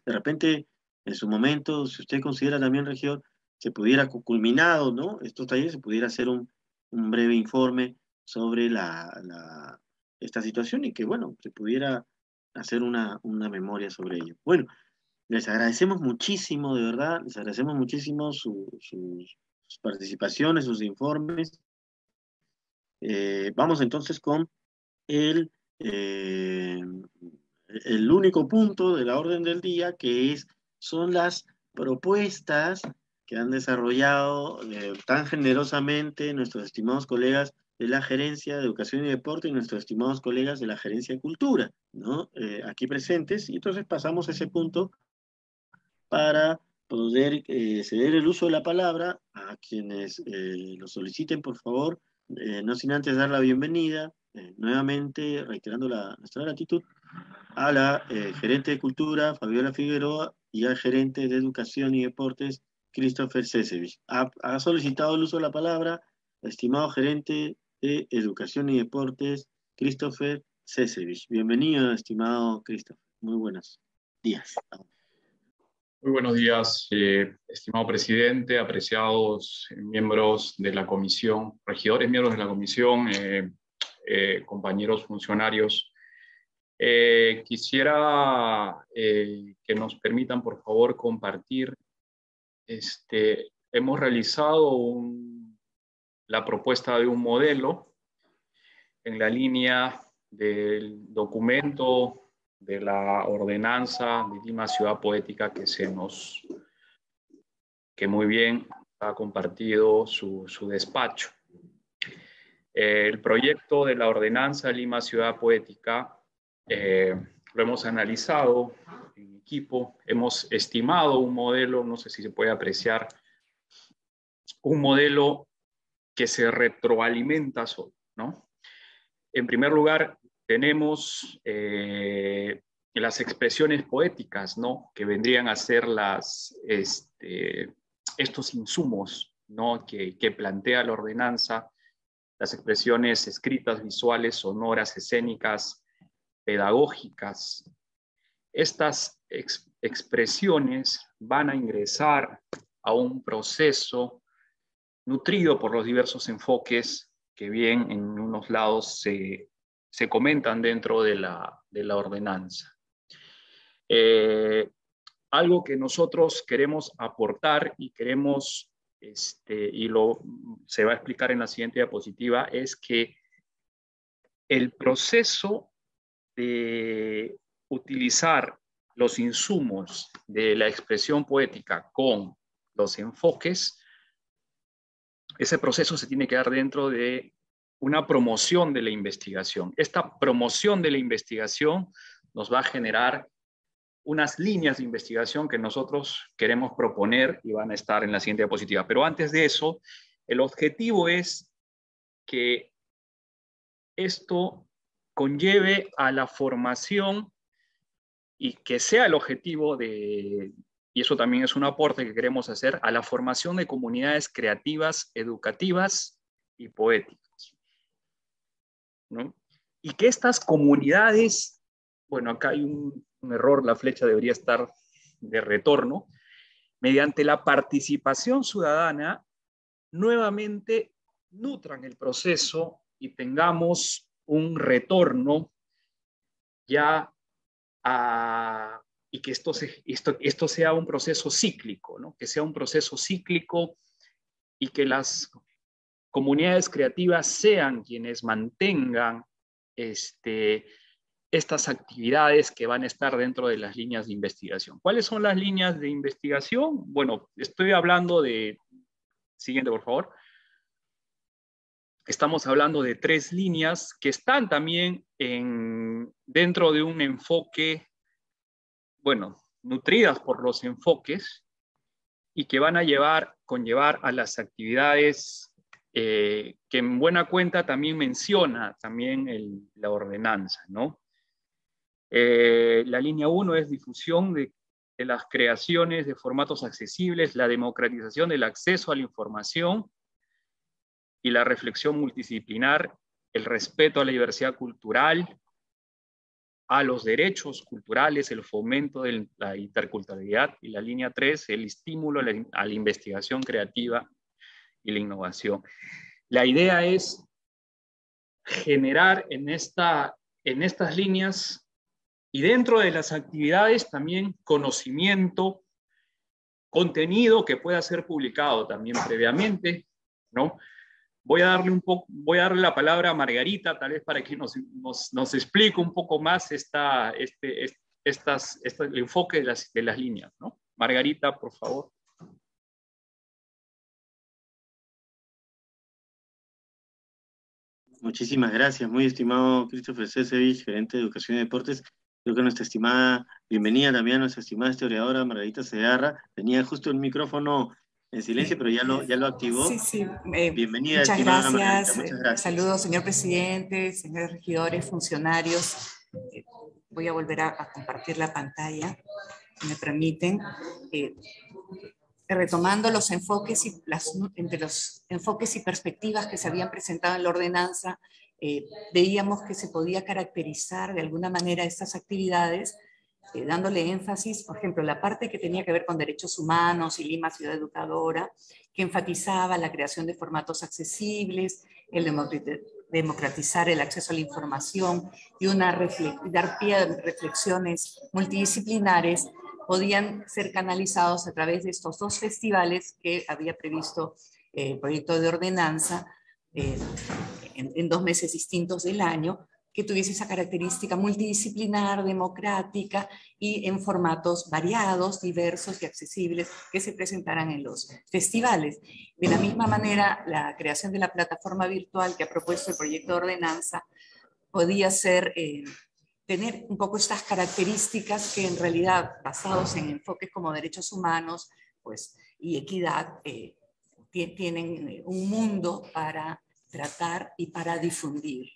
De repente, en su momento, si usted considera también, regidor, se pudiera, culminado, ¿no?, estos talleres, se pudiera hacer un breve informe sobre esta situación, y que, bueno, se pudiera hacer una memoria sobre ello. Bueno, les agradecemos muchísimo, de verdad, les agradecemos muchísimo sus participaciones, sus informes. Vamos entonces con el único punto de la orden del día, que son las propuestas que han desarrollado tan generosamente nuestros estimados colegas de la Gerencia de Educación y Deporte y nuestros estimados colegas de la Gerencia de Cultura, ¿no?, aquí presentes. Y entonces pasamos a ese punto para poder ceder el uso de la palabra a quienes lo soliciten, por favor, no sin antes dar la bienvenida, nuevamente reiterando nuestra gratitud, a la gerente de Cultura, Fabiola Figueroa, y al gerente de Educación y Deportes, Christopher Cesevich. Ha solicitado el uso de la palabra el estimado gerente de Educación y Deportes, Christopher Cesevich. Bienvenido, estimado Christopher. Muy buenos días. Muy buenos días, estimado presidente, apreciados miembros de la comisión, regidores, miembros de la comisión, compañeros funcionarios. Quisiera que nos permitan, por favor, compartir. Hemos realizado la propuesta de un modelo en la línea del documento de la ordenanza de Lima Ciudad Poética que muy bien ha compartido su despacho. El proyecto de la ordenanza de Lima Ciudad Poética lo hemos analizado en equipo, hemos estimado un modelo, no sé si se puede apreciar, un modelo que se retroalimenta solo, ¿no? En primer lugar, tenemos las expresiones poéticas, ¿no?, que vendrían a ser estos insumos, ¿no?, que plantea la ordenanza, las expresiones escritas, visuales, sonoras, escénicas, pedagógicas. Estas expresiones van a ingresar a un proceso nutrido por los diversos enfoques que bien en unos lados se comentan dentro de la ordenanza. Algo que nosotros queremos aportar y queremos, se va a explicar en la siguiente diapositiva, es que el proceso de utilizar los insumos de la expresión poética con los enfoques Ese proceso se tiene que dar dentro de una promoción de la investigación. Esta promoción de la investigación nos va a generar unas líneas de investigación que nosotros queremos proponer y van a estar en la siguiente diapositiva. Pero antes de eso, el objetivo es que esto conlleve a la formación y que sea el objetivo de, y eso también es un aporte que queremos hacer, a la formación de comunidades creativas, educativas y poéticas, ¿no? Y que estas comunidades, bueno, acá hay un error, la flecha debería estar de retorno, mediante la participación ciudadana, nuevamente nutran el proceso y tengamos un retorno ya a, y que esto sea un proceso cíclico, ¿no? Que sea un proceso cíclico y que las comunidades creativas sean quienes mantengan estas actividades que van a estar dentro de las líneas de investigación. ¿Cuáles son las líneas de investigación? Bueno, estoy hablando de... Siguiente, por favor. Estamos hablando de tres líneas que están también dentro de un enfoque, bueno, nutridas por los enfoques y que van a conllevar a las actividades que en buena cuenta también menciona también la ordenanza, ¿no? La línea 1 es difusión de las creaciones de formatos accesibles, la democratización del acceso a la información y la reflexión multidisciplinar, el respeto a la diversidad cultural, a los derechos culturales, el fomento de la interculturalidad, y la línea 3, el estímulo a la investigación creativa y la innovación. La idea es generar en estas líneas y dentro de las actividades también conocimiento, contenido que pueda ser publicado también previamente, ¿no? Voy a darle la palabra a Margarita, tal vez para que nos explique un poco más el enfoque de las líneas, ¿no? Margarita, por favor. Muchísimas gracias, muy estimado Christopher Cesevich, gerente de Educación y Deportes. Creo que nuestra estimada, bienvenida también a nuestra estimada historiadora Margarita Cegarra. Tenía justo el micrófono en silencio, pero ya lo activó. Sí, sí. Bienvenida. Muchas gracias. Margarita. Muchas gracias. Saludos, señor presidente, señores regidores, funcionarios. Voy a volver a compartir la pantalla, si me permiten. Retomando los enfoques y entre los enfoques y perspectivas que se habían presentado en la ordenanza, veíamos que se podía caracterizar de alguna manera estas actividades, dándole énfasis, por ejemplo, la parte que tenía que ver con derechos humanos y Lima Ciudad Educadora, que enfatizaba la creación de formatos accesibles, el democratizar el acceso a la información y dar pie a reflexiones multidisciplinares, podían ser canalizados a través de estos dos festivales que había previsto el proyecto de ordenanza, en 2 meses distintos del año, que tuviese esa característica multidisciplinar, democrática y en formatos variados, diversos y accesibles que se presentaran en los festivales. De la misma manera, la creación de la plataforma virtual que ha propuesto el proyecto de ordenanza podía ser, tener un poco estas características que en realidad, basados en enfoques como derechos humanos, pues, y equidad, tienen un mundo para tratar y para difundir,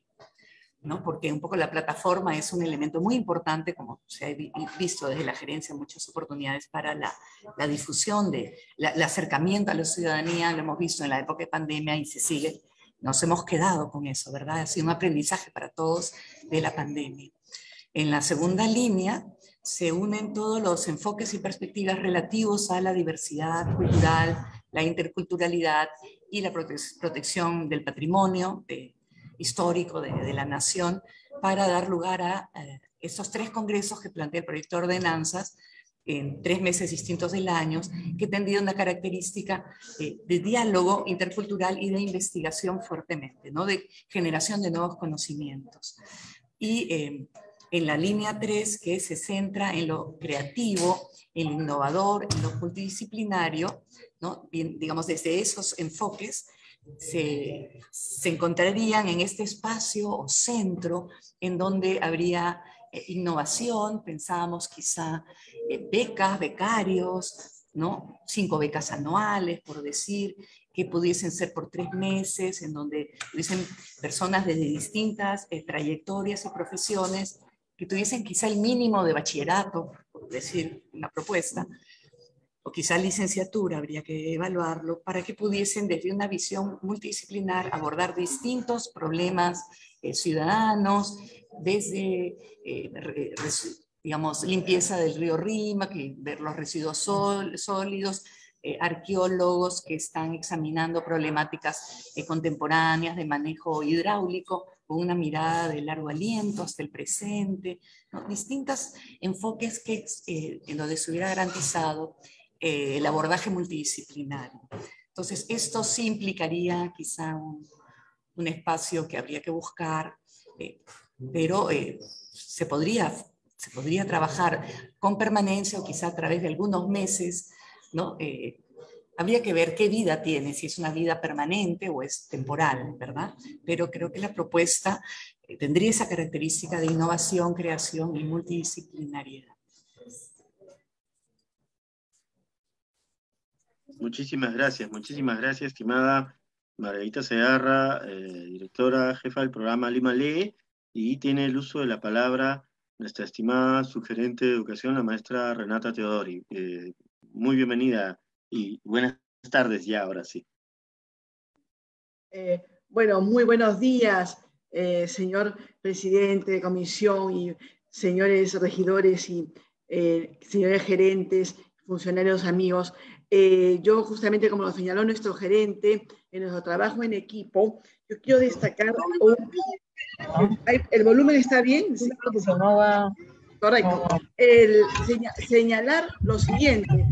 ¿no? Porque un poco la plataforma es un elemento muy importante, como se ha visto desde la gerencia, muchas oportunidades para la difusión, el acercamiento a la ciudadanía. Lo hemos visto en la época de pandemia y se sigue, nos hemos quedado con eso, ¿verdad? Ha sido un aprendizaje para todos de la pandemia. En la segunda línea se unen todos los enfoques y perspectivas relativos a la diversidad cultural, la interculturalidad y la protección del patrimonio histórico de la nación, para dar lugar a estos 3 congresos que plantea el proyecto de ordenanzas en 3 meses distintos del año, que tendría una característica de diálogo intercultural y de investigación fuertemente, ¿no? De generación de nuevos conocimientos. Y en la línea 3, que se centra en lo creativo, en lo innovador, en lo multidisciplinario, ¿no? Bien, digamos, desde esos enfoques se encontrarían en este espacio o centro en donde habría innovación, pensábamos quizá becas, becarios, ¿no? 5 becas anuales, por decir, que pudiesen ser por 3 meses, en donde tuviesen personas desde distintas trayectorias y profesiones, que tuviesen quizá el mínimo de bachillerato, por decir una propuesta, o quizá licenciatura, habría que evaluarlo, para que pudiesen desde una visión multidisciplinar abordar distintos problemas ciudadanos, desde, digamos, limpieza del río Rima, que ver los residuos sólidos, arqueólogos que están examinando problemáticas contemporáneas de manejo hidráulico, con una mirada de largo aliento hasta el presente, ¿no? Distintos enfoques que, en donde se hubiera garantizado el abordaje multidisciplinario. Entonces, esto sí implicaría quizá un espacio que habría que buscar, pero se podría trabajar con permanencia o quizá a través de algunos meses, ¿no? Habría que ver qué vida tiene, si es una vida permanente o es temporal, ¿verdad? Pero creo que la propuesta tendría esa característica de innovación, creación y multidisciplinariedad. Muchísimas gracias, estimada Margarita Cegarra, directora jefa del programa Lima Lee, y tiene el uso de la palabra nuestra estimada subgerente de educación, la maestra Renata Teodori. Muy bienvenida y buenas tardes ya, ahora sí. Bueno, muy buenos días, señor presidente de comisión y señores regidores y señores gerentes, funcionarios, amigos. Yo justamente, como lo señaló nuestro gerente, en nuestro trabajo en equipo, yo quiero destacar... ¿El volumen está bien? Sí. Correcto. Señalar lo siguiente.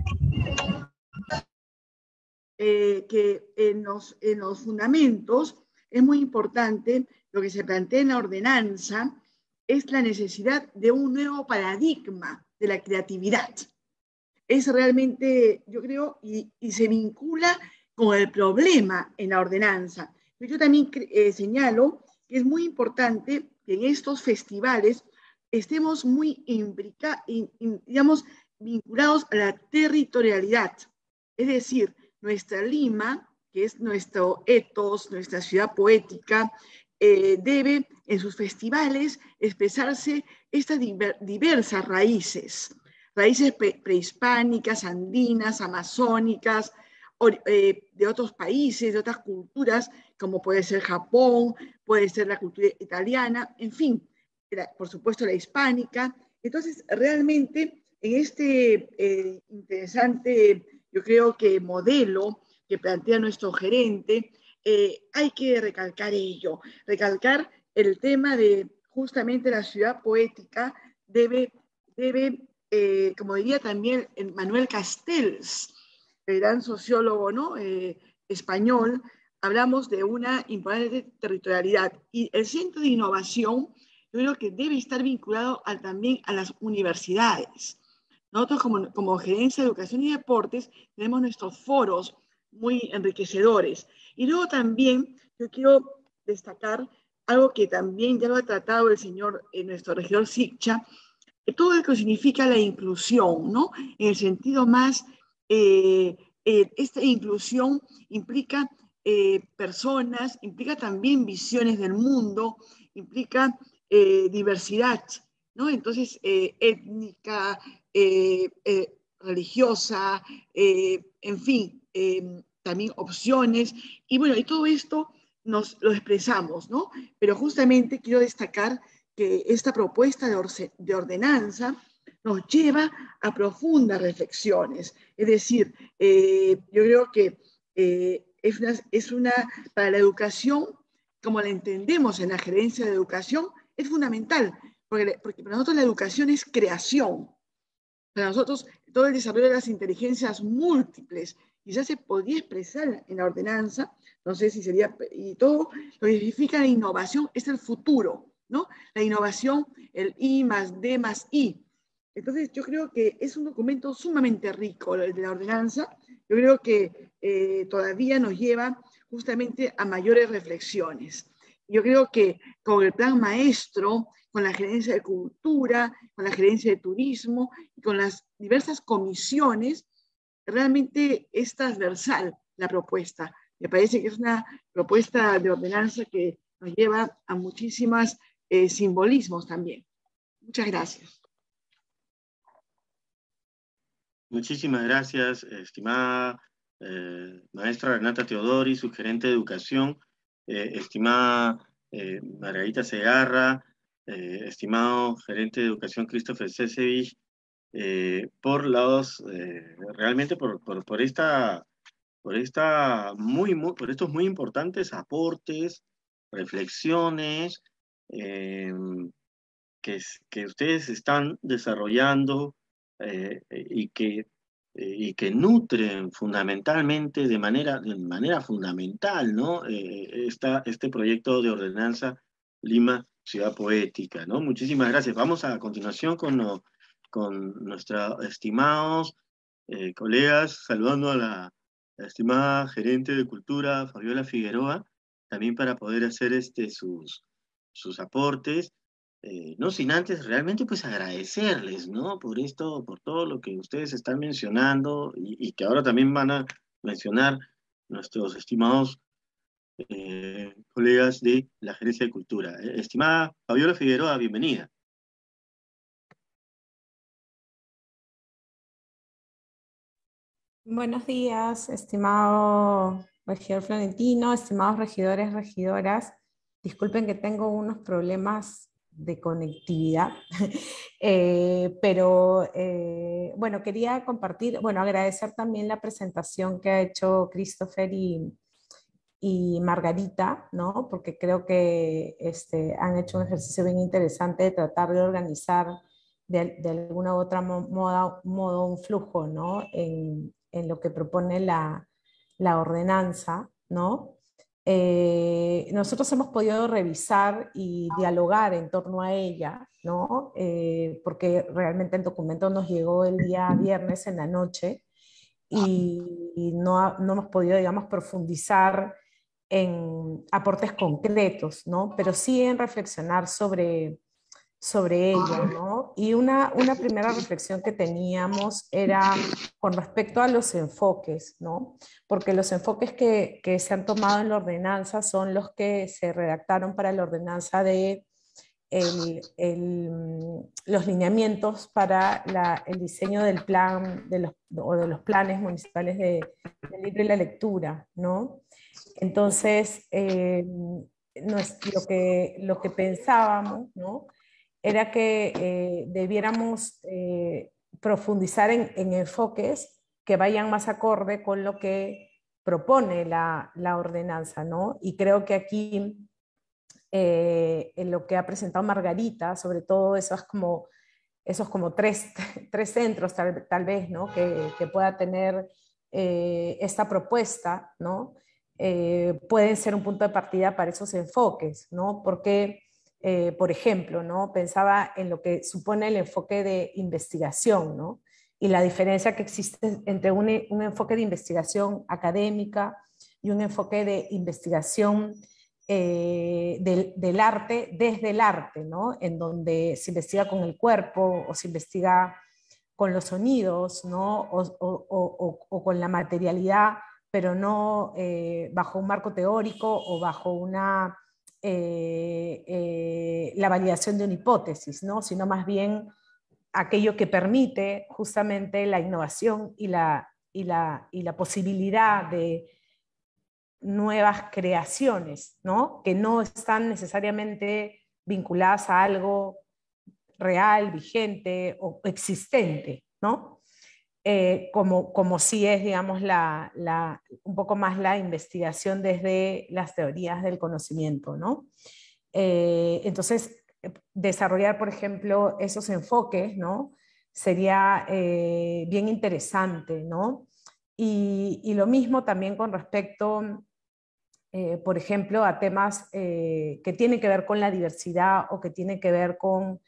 Que en los fundamentos es muy importante lo que se plantea en la ordenanza, es la necesidad de un nuevo paradigma de la creatividad. Es realmente, yo creo, y se vincula con el problema en la ordenanza. Yo también señalo que es muy importante que en estos festivales estemos muy digamos, vinculados a la territorialidad, es decir, nuestra Lima, que es nuestro ethos, nuestra ciudad poética, debe en sus festivales expresarse estas diversas raíces prehispánicas, andinas, amazónicas, de otros países, de otras culturas, como puede ser Japón, puede ser la cultura italiana, en fin, por supuesto la hispánica. Entonces, realmente, en este interesante... Yo creo que modelo que plantea nuestro gerente, hay que recalcar ello, recalcar el tema de justamente la ciudad poética debe como diría también Manuel Castells, el gran sociólogo, ¿no? Español, hablamos de una importante territorialidad y el centro de innovación yo creo que debe estar vinculado también a las universidades. Nosotros como Gerencia de Educación y Deportes tenemos nuestros foros muy enriquecedores. Y luego también yo quiero destacar algo que también ya lo ha tratado el señor, nuestro regidor Sicha, todo lo que significa la inclusión, ¿no? En el sentido más, esta inclusión implica personas, implica también visiones del mundo, implica diversidad, ¿no? Entonces, étnica, religiosa, en fin, también opciones, y bueno, y todo esto nos lo expresamos, ¿no? Pero justamente quiero destacar que esta propuesta de ordenanza nos lleva a profundas reflexiones, es decir, yo creo que es una para la educación, como la entendemos en la Gerencia de Educación, es fundamental, porque para nosotros la educación es creación. Para nosotros, todo el desarrollo de las inteligencias múltiples, quizás se podía expresar en la ordenanza, no sé si sería, y todo lo que significa la innovación es el futuro, ¿no? La innovación, el I+D+I. Entonces, yo creo que es un documento sumamente rico, el de la ordenanza. Yo creo que todavía nos lleva justamente a mayores reflexiones. Yo creo que con el plan maestro, con la Gerencia de Cultura, con la Gerencia de Turismo, con las diversas comisiones, realmente es transversal la propuesta. Me parece que es una propuesta de ordenanza que nos lleva a muchísimos simbolismos también. Muchas gracias. Muchísimas gracias, estimada maestra Renata Teodori, subgerente de Educación, estimada Margarita Cegarra, estimado gerente de Educación Christopher Cesevich, realmente por estos muy importantes aportes, reflexiones que ustedes están desarrollando y que nutren fundamentalmente, de manera fundamental, ¿no? Este proyecto de Ordenanza Lima Ciudad Poética, ¿no? Muchísimas gracias. Vamos a continuación con nuestros estimados colegas, saludando a la estimada gerente de Cultura, Fabiola Figueroa, también para poder hacer sus aportes, no sin antes realmente pues agradecerles, ¿no? Por esto, por todo lo que ustedes están mencionando y que ahora también van a mencionar nuestros estimados colegas de la Gerencia de Cultura. Estimada Fabiola Figueroa, bienvenida. Buenos días, estimado regidor Florentino, estimados regidores, regidoras. Disculpen que tengo unos problemas de conectividad, pero quería compartir, agradecer también la presentación que ha hecho Christopher y Margarita, ¿no? Porque creo que han hecho un ejercicio bien interesante de tratar de organizar de alguna u otra modo un flujo, ¿no? En lo que propone la ordenanza, ¿no? Nosotros hemos podido revisar y dialogar en torno a ella, ¿no? Porque realmente el documento nos llegó el día viernes en la noche y no hemos podido, digamos, profundizar en aportes concretos, ¿no? Pero sí en reflexionar sobre ella, ¿no? Y una primera reflexión que teníamos era con respecto a los enfoques, ¿no? Porque los enfoques que se han tomado en la ordenanza son los que se redactaron para la ordenanza de los lineamientos para el diseño del plan de los planes municipales del libro y la lectura, ¿no? Entonces, lo que pensábamos, ¿no? Era que debiéramos profundizar en enfoques que vayan más acorde con lo que propone la ordenanza, ¿no? Y creo que aquí en lo que ha presentado Margarita, sobre todo esos como tres centros tal vez, ¿no? Que pueda tener esta propuesta, ¿no? Pueden ser un punto de partida para esos enfoques, ¿no? Porque por ejemplo, ¿no? Pensaba en lo que supone el enfoque de investigación, ¿no? Y la diferencia que existe entre un enfoque de investigación académica y un enfoque de investigación del arte, desde el arte, ¿no? En donde se investiga con el cuerpo o se investiga con los sonidos, ¿no? o con la materialidad, pero no bajo un marco teórico o bajo una... la validación de una hipótesis, ¿no? Sino más bien aquello que permite justamente la innovación y la posibilidad de nuevas creaciones, ¿no? Que no están necesariamente vinculadas a algo real, vigente o existente, ¿no? Como sí es, digamos, un poco más la investigación desde las teorías del conocimiento, ¿no? Entonces, desarrollar, por ejemplo, esos enfoques, ¿no? Sería bien interesante, ¿no? Y lo mismo también con respecto, por ejemplo, a temas que tienen que ver con la diversidad o que tienen que ver con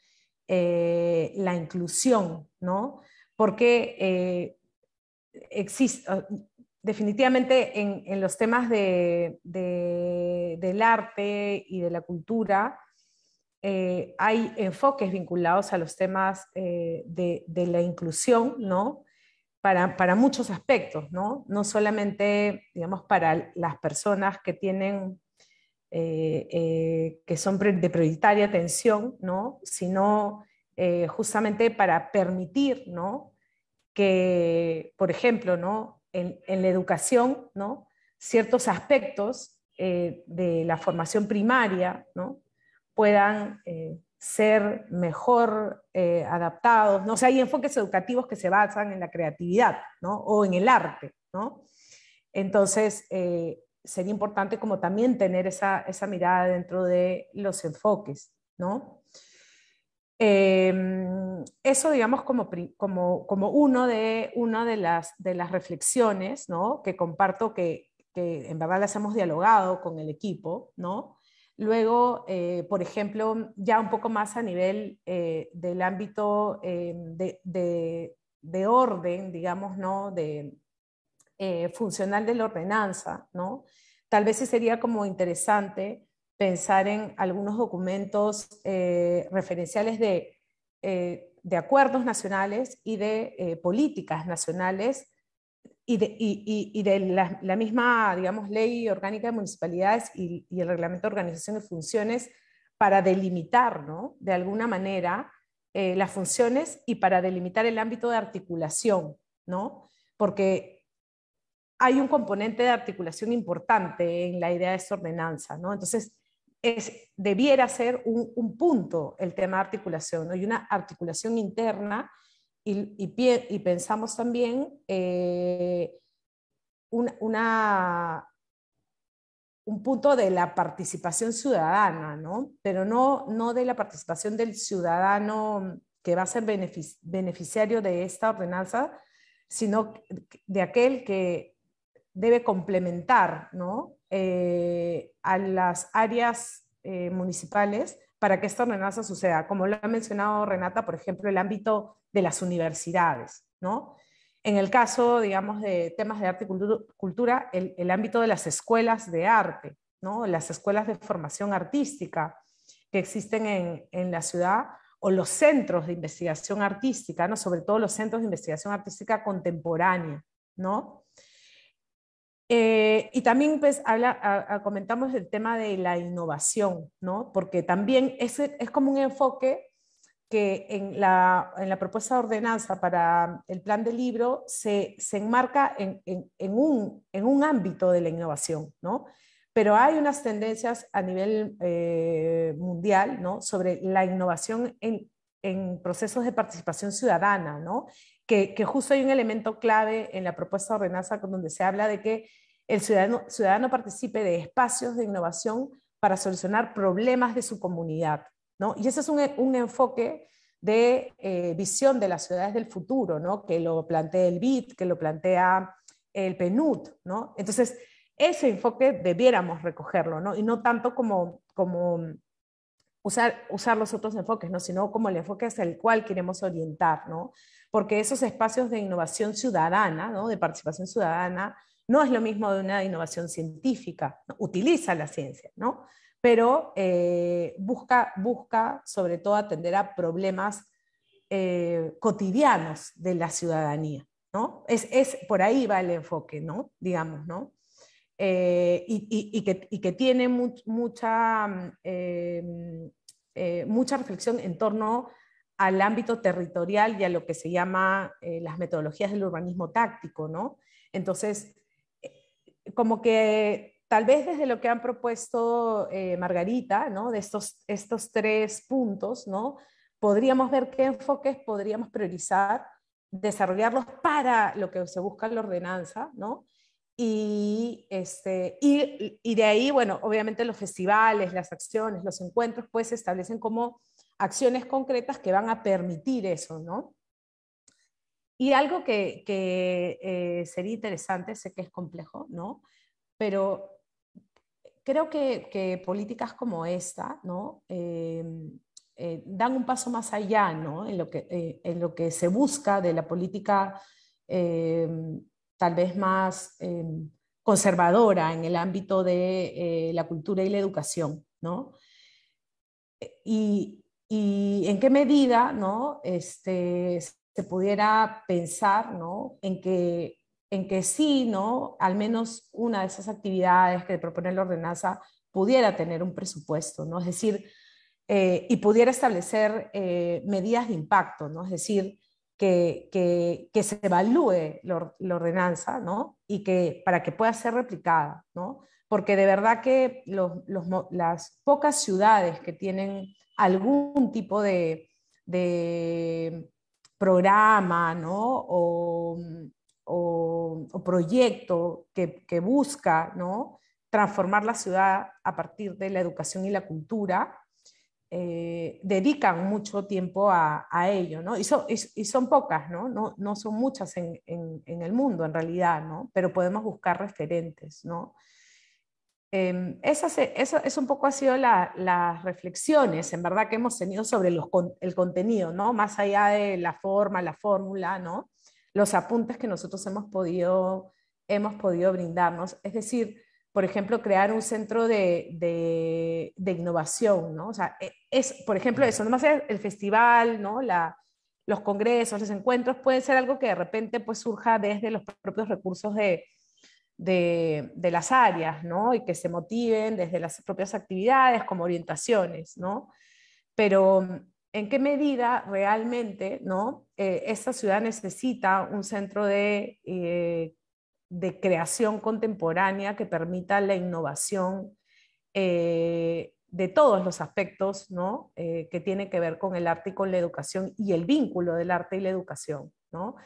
la inclusión, ¿no? Porque definitivamente en los temas del arte y de la cultura hay enfoques vinculados a los temas de la inclusión, ¿no? Para muchos aspectos, ¿no? No solamente, digamos, para las personas que tienen, que son de prioritaria atención, ¿no? Sino justamente para permitir, ¿no? Que, por ejemplo, ¿no? En la educación, ¿no? Ciertos aspectos de la formación primaria, ¿no? Puedan ser mejor adaptados, ¿no? O sea, hay enfoques educativos que se basan en la creatividad, ¿no? O en el arte, ¿no? Entonces, sería importante como también tener esa mirada dentro de los enfoques, ¿no? Eso, digamos, como una de las reflexiones, ¿no? Que comparto, que en verdad las hemos dialogado con el equipo, ¿no? Luego, por ejemplo, ya un poco más a nivel del ámbito de orden, digamos, ¿no? Funcional de la ordenanza, ¿no? Tal vez sí sería como interesante pensar en algunos documentos referenciales de acuerdos nacionales y de políticas nacionales y de la misma, digamos, ley orgánica de municipalidades y el reglamento de organización y funciones para delimitar, ¿no? De alguna manera las funciones y para delimitar el ámbito de articulación, ¿no? Porque hay un componente de articulación importante en la idea de esta ordenanza, ¿no? Entonces, debiera ser un punto el tema de articulación, ¿no? Y una articulación interna. Y pensamos también un punto de la participación ciudadana, ¿no? Pero no de la participación del ciudadano que va a ser beneficiario de esta ordenanza, sino de aquel que debe complementar, ¿no? A las áreas municipales para que esta ordenanza suceda. Como lo ha mencionado Renata, por ejemplo, el ámbito de las universidades, ¿no? En el caso, digamos, de temas de arte y cultura, el ámbito de las escuelas de arte, ¿no? Las escuelas de formación artística que existen en la ciudad, o los centros de investigación artística, ¿no? Sobre todo los centros de investigación artística contemporánea, ¿no? Y también, pues, comentamos el tema de la innovación, ¿no? Porque también es como un enfoque que en la propuesta de ordenanza para el plan del libro se enmarca en un ámbito de la innovación, ¿no? Pero hay unas tendencias a nivel mundial, ¿no? Sobre la innovación en procesos de participación ciudadana, ¿no? Que justo hay un elemento clave en la propuesta de ordenanza donde se habla de que el ciudadano participe de espacios de innovación para solucionar problemas de su comunidad, ¿no? Y ese es un enfoque de visión de las ciudades del futuro, ¿no? Que lo plantea el BID, que lo plantea el PNUD, ¿no? Entonces, ese enfoque debiéramos recogerlo, ¿no? Y no tanto como usar los otros enfoques, ¿no? Sino como el enfoque hacia el cual queremos orientar, ¿no? Porque esos espacios de innovación ciudadana, ¿no? De participación ciudadana, no es lo mismo de una innovación científica, ¿no? Utiliza la ciencia, ¿no? Pero busca sobre todo atender a problemas cotidianos de la ciudadanía, ¿no? Por ahí va el enfoque, ¿no? Digamos, ¿no? Y que tiene mucha reflexión en torno al ámbito territorial y a lo que se llama las metodologías del urbanismo táctico, ¿no? Entonces, como que tal vez desde lo que han propuesto Margarita, ¿no? De estos tres puntos, ¿no? Podríamos ver qué enfoques podríamos priorizar, desarrollarlos para lo que se busca en la ordenanza, ¿no? Y de ahí, bueno, obviamente los festivales, las acciones, los encuentros, pues se establecen como acciones concretas que van a permitir eso, ¿no? Y algo que sería interesante, sé que es complejo, ¿no? Pero creo que políticas como esta, ¿no? Dan un paso más allá, ¿no? En lo que se busca de la política tal vez más conservadora en el ámbito de la cultura y la educación, ¿no? Y en qué medida, ¿no?, se pudiera pensar, ¿no?, en que sí, ¿no?, al menos una de esas actividades que propone la ordenanza pudiera tener un presupuesto, ¿no? Es decir, y pudiera establecer medidas de impacto, ¿no? Es decir, que se evalúe la ordenanza, ¿no?, y que, para que pueda ser replicada, ¿no? Porque de verdad que las pocas ciudades que tienen algún tipo de programa, ¿no?, o proyecto que busca, ¿no?, transformar la ciudad a partir de la educación y la cultura, dedican mucho tiempo a ello, ¿no? Y son pocas, ¿no? No son muchas en el mundo en realidad, ¿no? Pero podemos buscar referentes, ¿no? Eso un poco ha sido las reflexiones, en verdad, que hemos tenido sobre el contenido, ¿no?, más allá de la forma, la fórmula, ¿no?, los apuntes que nosotros hemos podido brindarnos. Es decir, por ejemplo, crear un centro de innovación, ¿no? O sea, por ejemplo, eso, no más el festival, ¿no?, los congresos, los encuentros, pueden ser algo que de repente, pues, surja desde los propios recursos de las áreas, ¿no?, y que se motiven desde las propias actividades como orientaciones, ¿no? Pero ¿en qué medida realmente, ¿no?, esta ciudad necesita un centro de creación contemporánea que permita la innovación de todos los aspectos, ¿no?, que tiene que ver con el arte y con la educación, y el vínculo del arte y la educación, ¿no?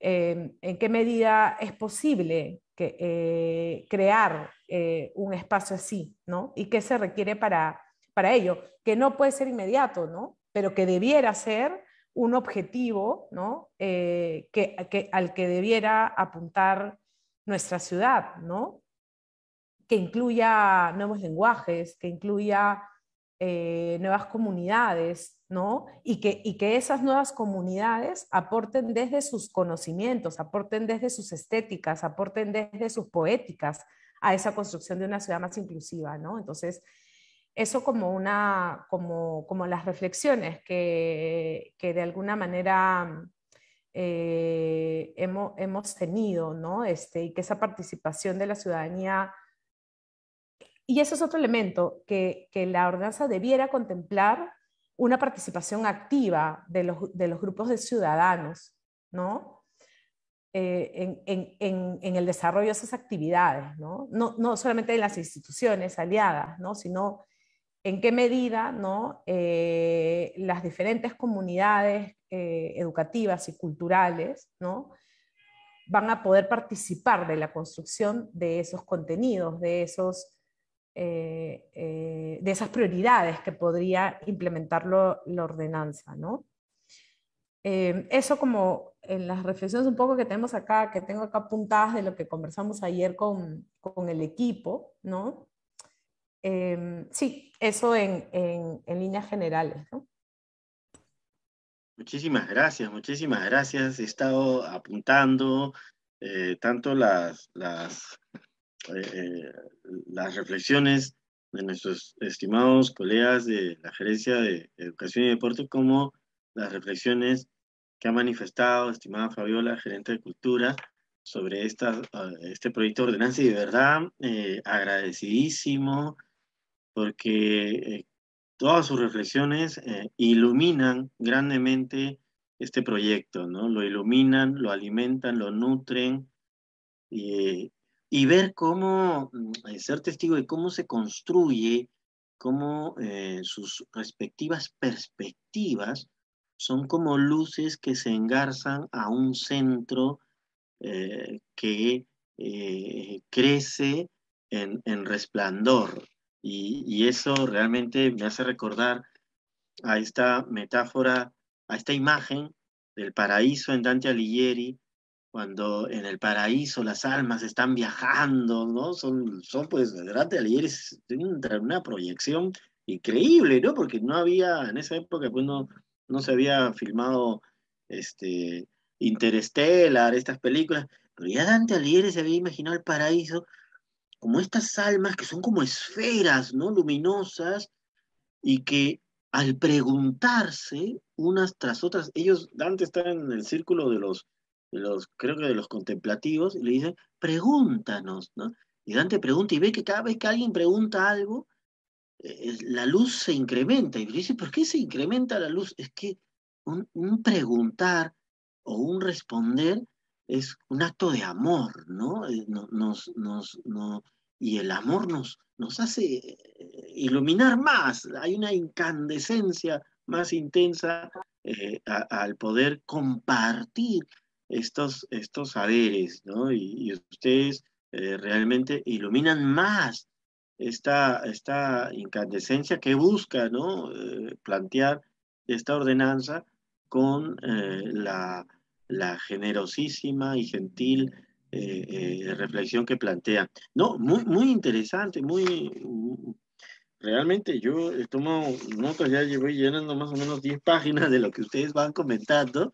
¿En qué medida es posible crear un espacio así, ¿no?, y qué se requiere para ello? Que no puede ser inmediato, ¿no?, pero que debiera ser un objetivo, ¿no?, al que debiera apuntar nuestra ciudad, ¿no?, que incluya nuevos lenguajes, que incluya nuevas comunidades, ¿no?, y que esas nuevas comunidades aporten desde sus conocimientos, aporten desde sus estéticas, aporten desde sus poéticas a esa construcción de una ciudad más inclusiva, ¿no? Entonces, eso como las reflexiones que de alguna manera hemos tenido, ¿no? Y que esa participación de la ciudadanía. Y eso es otro elemento, que la ordenanza debiera contemplar una participación activa de los grupos de ciudadanos, ¿no?, en el desarrollo de esas actividades, ¿no? No solamente de las instituciones aliadas, ¿no?, sino en qué medida, ¿no?, las diferentes comunidades educativas y culturales, ¿no?, van a poder participar de la construcción de esos contenidos, de esas prioridades que podría implementar la ordenanza, ¿no? Eso como en las reflexiones un poco que tenemos acá, que tengo acá apuntadas de lo que conversamos ayer con el equipo, ¿no? Sí, eso en líneas generales, ¿no? Muchísimas gracias, he estado apuntando tanto las reflexiones de nuestros estimados colegas de la Gerencia de Educación y Deportes, como las reflexiones que ha manifestado estimada Fabiola, gerente de Cultura, sobre este proyecto de ordenanza. Y de verdad, agradecidísimo, porque todas sus reflexiones iluminan grandemente este proyecto, ¿no? Lo iluminan, lo alimentan, lo nutren, y ver cómo, ser testigo de cómo se construye, cómo sus respectivas perspectivas son como luces que se engarzan a un centro que crece en resplandor. Y eso realmente me hace recordar a esta metáfora, a esta imagen del paraíso en Dante Alighieri, cuando en el paraíso las almas están viajando, ¿no? Pues, Dante Alighieri es una proyección increíble, ¿no? Porque no había, en esa época, pues no se había filmado Interstellar, estas películas, pero ya Dante Alighieri se había imaginado el paraíso como estas almas que son como esferas, ¿no?, luminosas, y que al preguntarse unas tras otras, ellos, Dante está en el círculo de los creo que de los contemplativos, y le dicen, pregúntanos, ¿no? Y Dante pregunta y ve que cada vez que alguien pregunta algo, la luz se incrementa. Y dice, ¿por qué se incrementa la luz? Es que un preguntar o un responder es un acto de amor, ¿no? Y el amor nos hace iluminar más. Hay una incandescencia más intensa al poder compartir estos saberes, ¿no? Y ustedes realmente iluminan más esta incandescencia que busca, ¿no?, plantear esta ordenanza con la generosísima y gentil reflexión que plantea. No, muy, muy interesante, muy... Realmente yo he tomado notas, ya voy llenando más o menos 10 páginas de lo que ustedes van comentando,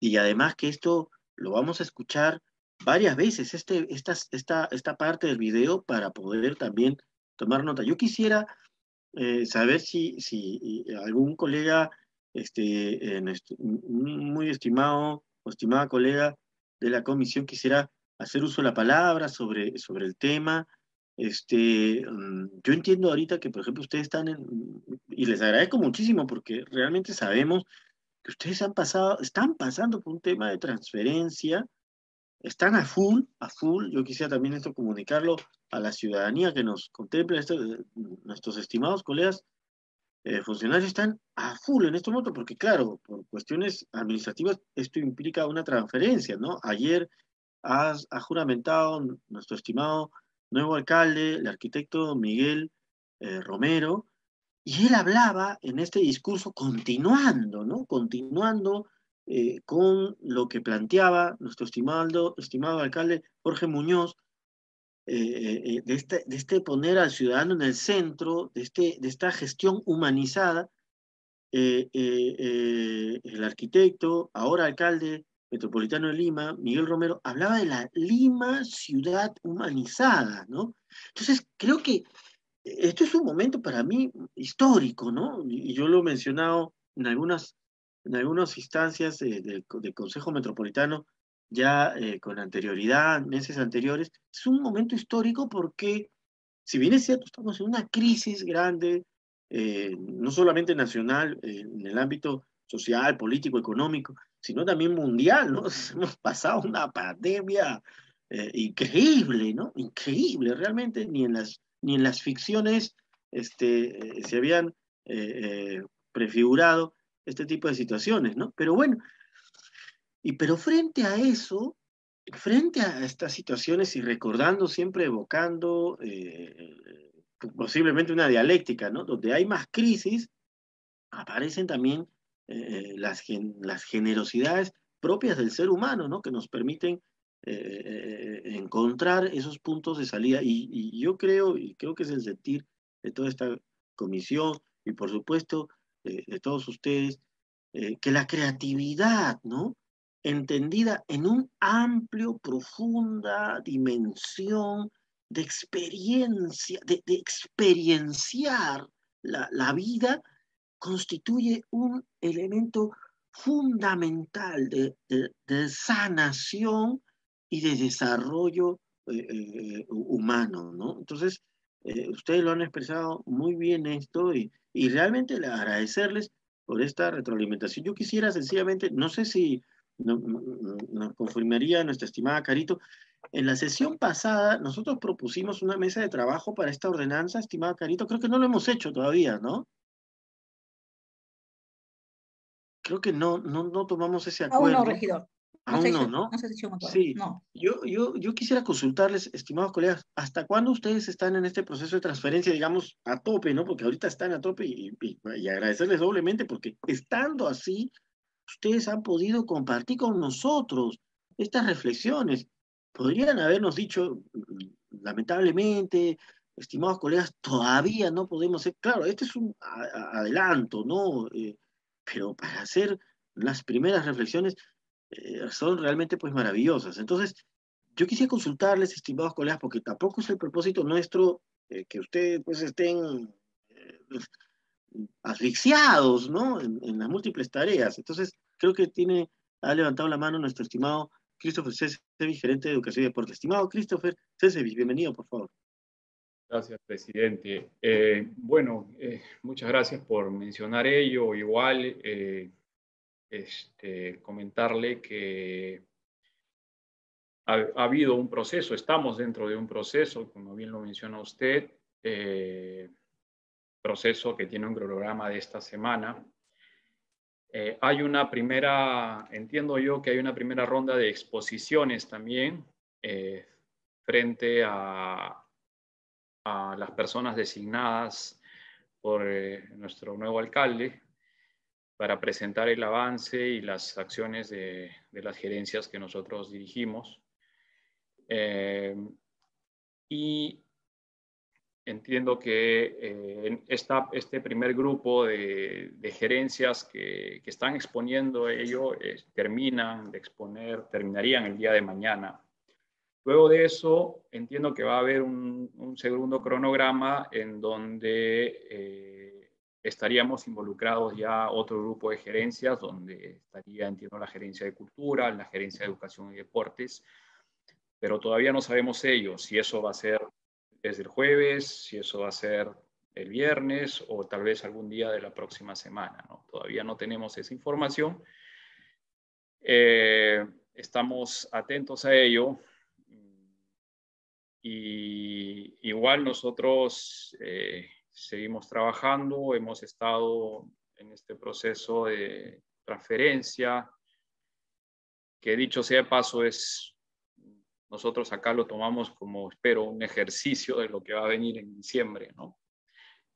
y además que esto lo vamos a escuchar varias veces, esta parte del video, para poder también tomar nota. Yo quisiera saber si algún colega, muy estimado o estimada colega de la comisión, quisiera hacer uso de la palabra sobre el tema. Yo entiendo ahorita que, por ejemplo, ustedes están y les agradezco muchísimo, porque realmente sabemos que ustedes están pasando por un tema de transferencia. Están a full. Yo quisiera también esto comunicarlo a la ciudadanía que nos contempla. Nuestros estimados colegas funcionarios están a full en este momento, porque claro, por cuestiones administrativas esto implica una transferencia, ¿no? Ayer ha juramentado nuestro estimado nuevo alcalde, el arquitecto Miguel Romero, y él hablaba en este discurso continuando, ¿no? Continuando con lo que planteaba nuestro estimado alcalde Jorge Muñoz, de este poner al ciudadano en el centro, de esta gestión humanizada. El arquitecto, ahora alcalde metropolitano de Lima, Miguel Romero, hablaba de la Lima ciudad humanizada, ¿no? Entonces creo que esto es un momento para mí histórico, ¿no? Y yo lo he mencionado en algunas instancias del Consejo Metropolitano, ya con anterioridad, meses anteriores. Es un momento histórico porque, si bien es cierto, estamos en una crisis grande, no solamente nacional, en el ámbito social, político, económico, sino también mundial, ¿no? Hemos pasado una pandemia increíble, ¿no? Increíble, realmente, ni en las ficciones se habían prefigurado este tipo de situaciones, ¿no? Pero bueno, pero frente a eso, frente a estas situaciones, y recordando, siempre evocando posiblemente una dialéctica, ¿no?, donde hay más crisis, aparecen también las generosidades propias del ser humano, ¿no?, que nos permiten encontrar esos puntos de salida, y yo creo, y creo que es el sentir de toda esta comisión, y por supuesto de todos ustedes, que la creatividad, ¿no?, entendida en un amplio, profunda dimensión de experiencia, de experienciar la vida, constituye un elemento fundamental de sanación y de desarrollo humano, ¿no? Entonces, ustedes lo han expresado muy bien esto, y realmente agradecerles por esta retroalimentación. Yo quisiera sencillamente, no sé si nos confirmaría nuestra estimada Carito, en la sesión pasada nosotros propusimos una mesa de trabajo para esta ordenanza, estimada Carito. Creo que no lo hemos hecho todavía, ¿no? Creo que no tomamos ese acuerdo. Aún no, regidor. Aún no, ¿no? No se ha hecho un acuerdo. Sí. No. Yo quisiera consultarles, estimados colegas, ¿hasta cuándo ustedes están en este proceso de transferencia, digamos, a tope, ¿no? Porque ahorita están a tope, y agradecerles doblemente, porque estando así, ustedes han podido compartir con nosotros estas reflexiones. Podrían habernos dicho, lamentablemente, estimados colegas, todavía no podemos hacer. Claro, este es un adelanto, ¿no? Pero para hacer las primeras reflexiones, son realmente pues maravillosas. Entonces, yo quisiera consultarles, estimados colegas, porque tampoco es el propósito nuestro que ustedes pues estén asfixiados, ¿no?, en las múltiples tareas. Entonces, creo que ha levantado la mano nuestro estimado Christopher Cesevich, gerente de Educación y Deportes. Estimado Christopher Cesevich, bienvenido, por favor. Gracias, presidente. Muchas gracias por mencionar ello. Igual, comentarle que ha habido un proceso, estamos dentro de un proceso, como bien lo menciona usted, proceso que tiene un cronograma de esta semana. Hay una primera, entiendo yo que hay una primera ronda de exposiciones también frente a las personas designadas por nuestro nuevo alcalde para presentar el avance y las acciones de las gerencias que nosotros dirigimos. Y entiendo que en este primer grupo de gerencias que están exponiendo ello terminan de exponer, terminarían el día de mañana. Luego de eso, entiendo que va a haber un segundo cronograma en donde estaríamos involucrados ya otro grupo de gerencias, donde estaría, entiendo, la gerencia de cultura, la gerencia de educación y deportes, pero todavía no sabemos ello, si eso va a ser desde el jueves, si eso va a ser el viernes o tal vez algún día de la próxima semana, ¿no? Todavía no tenemos esa información. Estamos atentos a ello. Y igual nosotros seguimos trabajando, hemos estado en este proceso de transferencia, que dicho sea de paso es, nosotros acá lo tomamos como, espero, un ejercicio de lo que va a venir en diciembre, ¿no?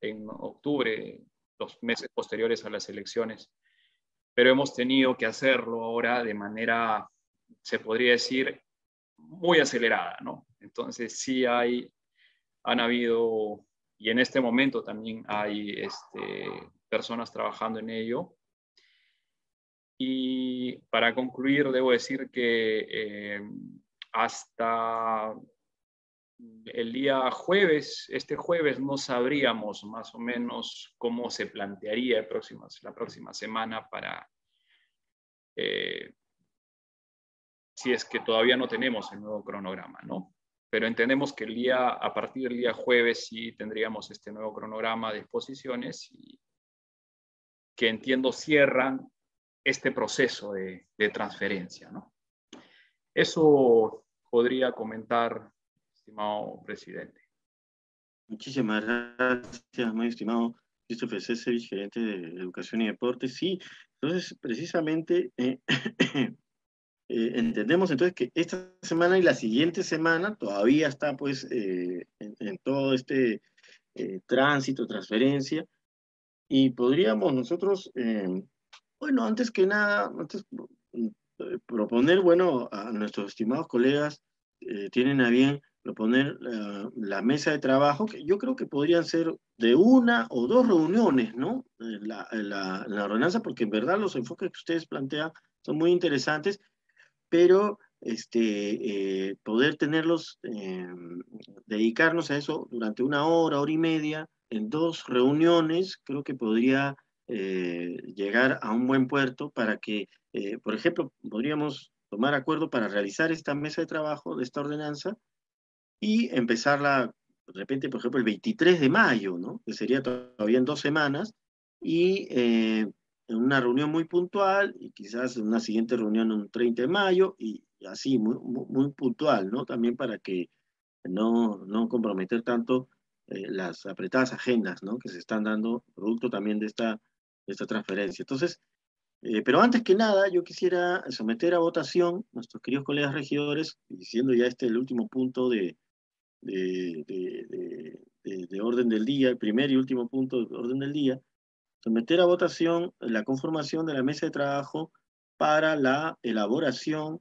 En octubre, los meses posteriores a las elecciones, pero hemos tenido que hacerlo ahora de manera, se podría decir, muy acelerada, ¿no? Entonces sí han habido, y en este momento también hay personas trabajando en ello. Y para concluir, debo decir que hasta el día jueves, este jueves, no sabríamos más o menos cómo se plantearía la próxima semana para... si es que todavía no tenemos el nuevo cronograma, ¿no? Pero entendemos que a partir del día jueves sí tendríamos este nuevo cronograma de exposiciones y que entiendo cierran este proceso de transferencia, ¿no? Eso podría comentar, estimado presidente. Muchísimas gracias, muy estimado Christopher Cesevich, gerente de Educación y Deportes. Sí, entonces precisamente... entendemos entonces que esta semana y la siguiente semana todavía está pues en todo este tránsito, transferencia, y podríamos nosotros, antes que nada, proponer, a nuestros estimados colegas, tienen a bien proponer la mesa de trabajo, que yo creo que podrían ser de una o dos reuniones, ¿no? La ordenanza, porque en verdad los enfoques que ustedes plantean son muy interesantes, pero poder tenerlos, dedicarnos a eso durante una hora, hora y media, en dos reuniones, creo que podría llegar a un buen puerto para que, por ejemplo, podríamos tomar acuerdo para realizar esta mesa de trabajo de esta ordenanza y empezarla, de repente, por ejemplo, el 23 de mayo, ¿no? Que sería todavía en 2 semanas, y... en una reunión muy puntual, y quizás en una siguiente reunión un 30 de mayo, y así, muy, muy puntual, ¿no? También para que no comprometer tanto las apretadas agendas, ¿no? Que se están dando, producto también de esta transferencia. Entonces, pero antes que nada, yo quisiera someter a votación nuestros queridos colegas regidores, diciendo ya el último punto de orden del día, el primer y último punto de orden del día, someter a votación la conformación de la mesa de trabajo para la elaboración,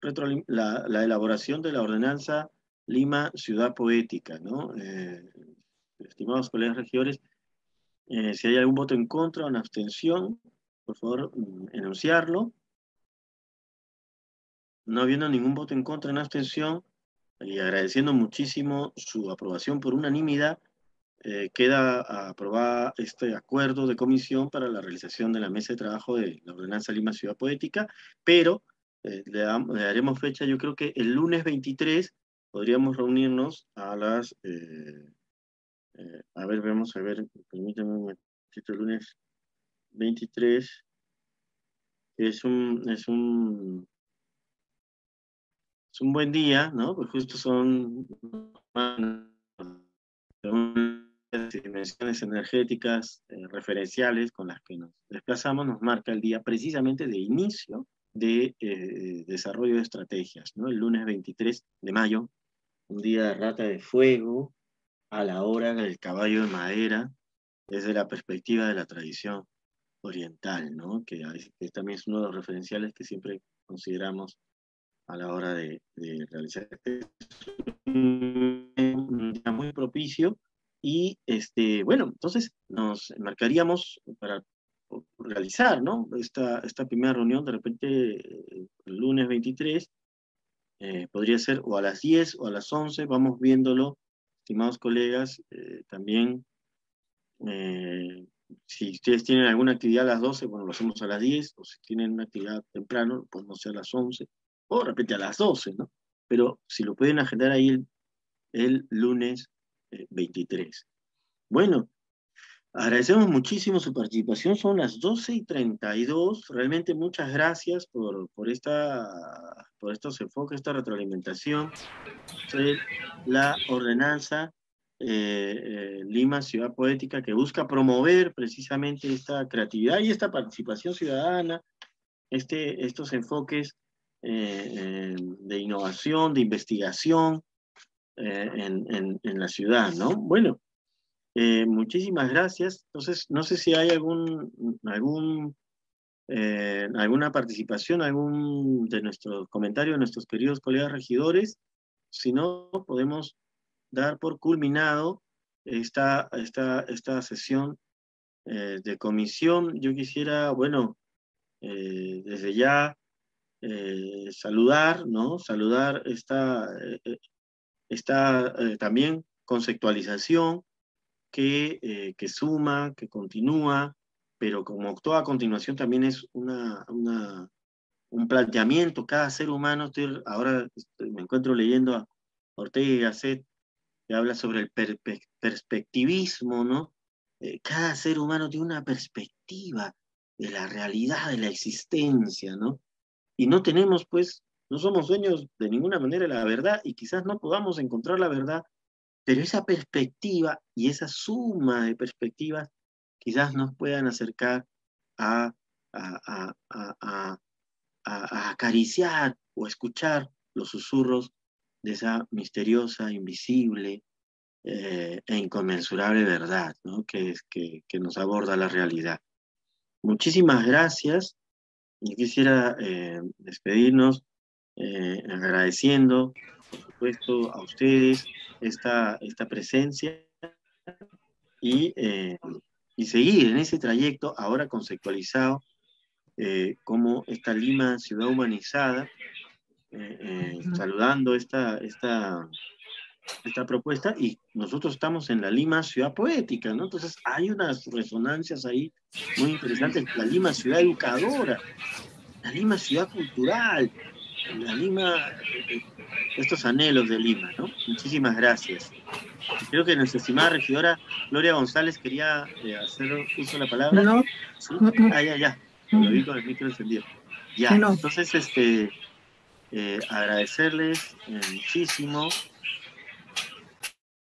la elaboración de la ordenanza Lima Ciudad Poética, ¿no? Estimados colegas regidores, si hay algún voto en contra o una abstención, por favor, enunciarlo. No habiendo ningún voto en contra ni abstención, y agradeciendo muchísimo su aprobación por unanimidad, queda aprobada este acuerdo de comisión para la realización de la mesa de trabajo de la Ordenanza Lima Ciudad Poética, pero le daremos fecha, yo creo que el lunes 23 podríamos reunirnos a las... a ver, vamos a ver, permítanme un momentito, el lunes 23 es un buen día, ¿no? Pues justo son dimensiones energéticas referenciales con las que nos desplazamos, nos marca el día precisamente de inicio de desarrollo de estrategias, ¿no? El lunes 23 de mayo, un día de rata de fuego, a la hora del caballo de madera, desde la perspectiva de la tradición oriental, ¿no? Que también es uno de los referenciales que siempre consideramos a la hora de realizar. Es un día muy propicio y, bueno, entonces nos marcaríamos para realizar, ¿no? Esta primera reunión, de repente, el lunes 23, podría ser o a las 10 o a las 11, vamos viéndolo, estimados colegas, también... si ustedes tienen alguna actividad a las 12, bueno, lo hacemos a las 10, o si tienen una actividad temprano, podemos hacer a las 11, o de repente a las 12, ¿no? Pero si lo pueden agendar ahí el lunes 23. Bueno, agradecemos muchísimo su participación, son las 12:32, realmente muchas gracias por estos enfoques, esta retroalimentación sobre la ordenanza Lima Ciudad Poética, que busca promover precisamente esta creatividad y esta participación ciudadana, estos enfoques de innovación, de investigación en la ciudad, ¿no? Bueno, muchísimas gracias. Entonces, no sé si hay alguna participación, algún de nuestros comentarios, de nuestros queridos colegas regidores. Si no, podemos dar por culminado esta sesión de comisión. Yo quisiera, bueno, desde ya saludar, ¿no? Saludar esta también conceptualización que suma, que continúa, pero como toda continuación también es un planteamiento. Cada ser humano, me encuentro leyendo a Ortega y Gasset, que habla sobre el perspectivismo, ¿no? Cada ser humano tiene una perspectiva de la realidad, de la existencia, ¿no? Y no tenemos, pues, no somos dueños de ninguna manera de la verdad, y quizás no podamos encontrar la verdad, pero esa perspectiva y esa suma de perspectivas quizás nos puedan acercar a acariciar o escuchar los susurros de esa misteriosa, invisible e inconmensurable verdad, ¿no? que nos aborda la realidad. Muchísimas gracias. Yo quisiera despedirnos agradeciendo, por supuesto, a ustedes esta presencia y seguir en ese trayecto ahora conceptualizado como esta Lima ciudad humanizada. Saludando esta propuesta, y nosotros estamos en la Lima Ciudad Poética, ¿no? Entonces hay unas resonancias ahí muy interesantes, la Lima Ciudad Educadora, la Lima Ciudad Cultural, la Lima, estos anhelos de Lima, ¿no? Muchísimas gracias. Creo que nuestra estimada regidora Gloria González quería hacer uso de la palabra. No, ¿sí? Ya, lo vi con el micro encendido. Ya, no. Entonces, agradecerles muchísimo.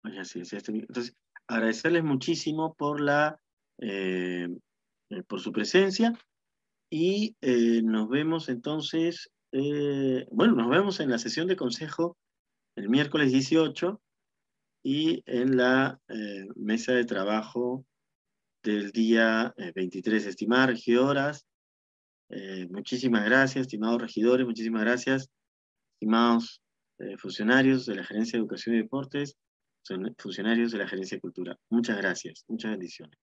Entonces, agradecerles muchísimo por su presencia, y nos vemos entonces, bueno, nos vemos en la sesión de consejo el miércoles 18 y en la mesa de trabajo del día 23, estimadas regidoras. Muchísimas gracias, estimados regidores, muchísimas gracias, estimados funcionarios de la Gerencia de Educación y Deportes, funcionarios de la Gerencia de Cultura. Muchas gracias, muchas bendiciones.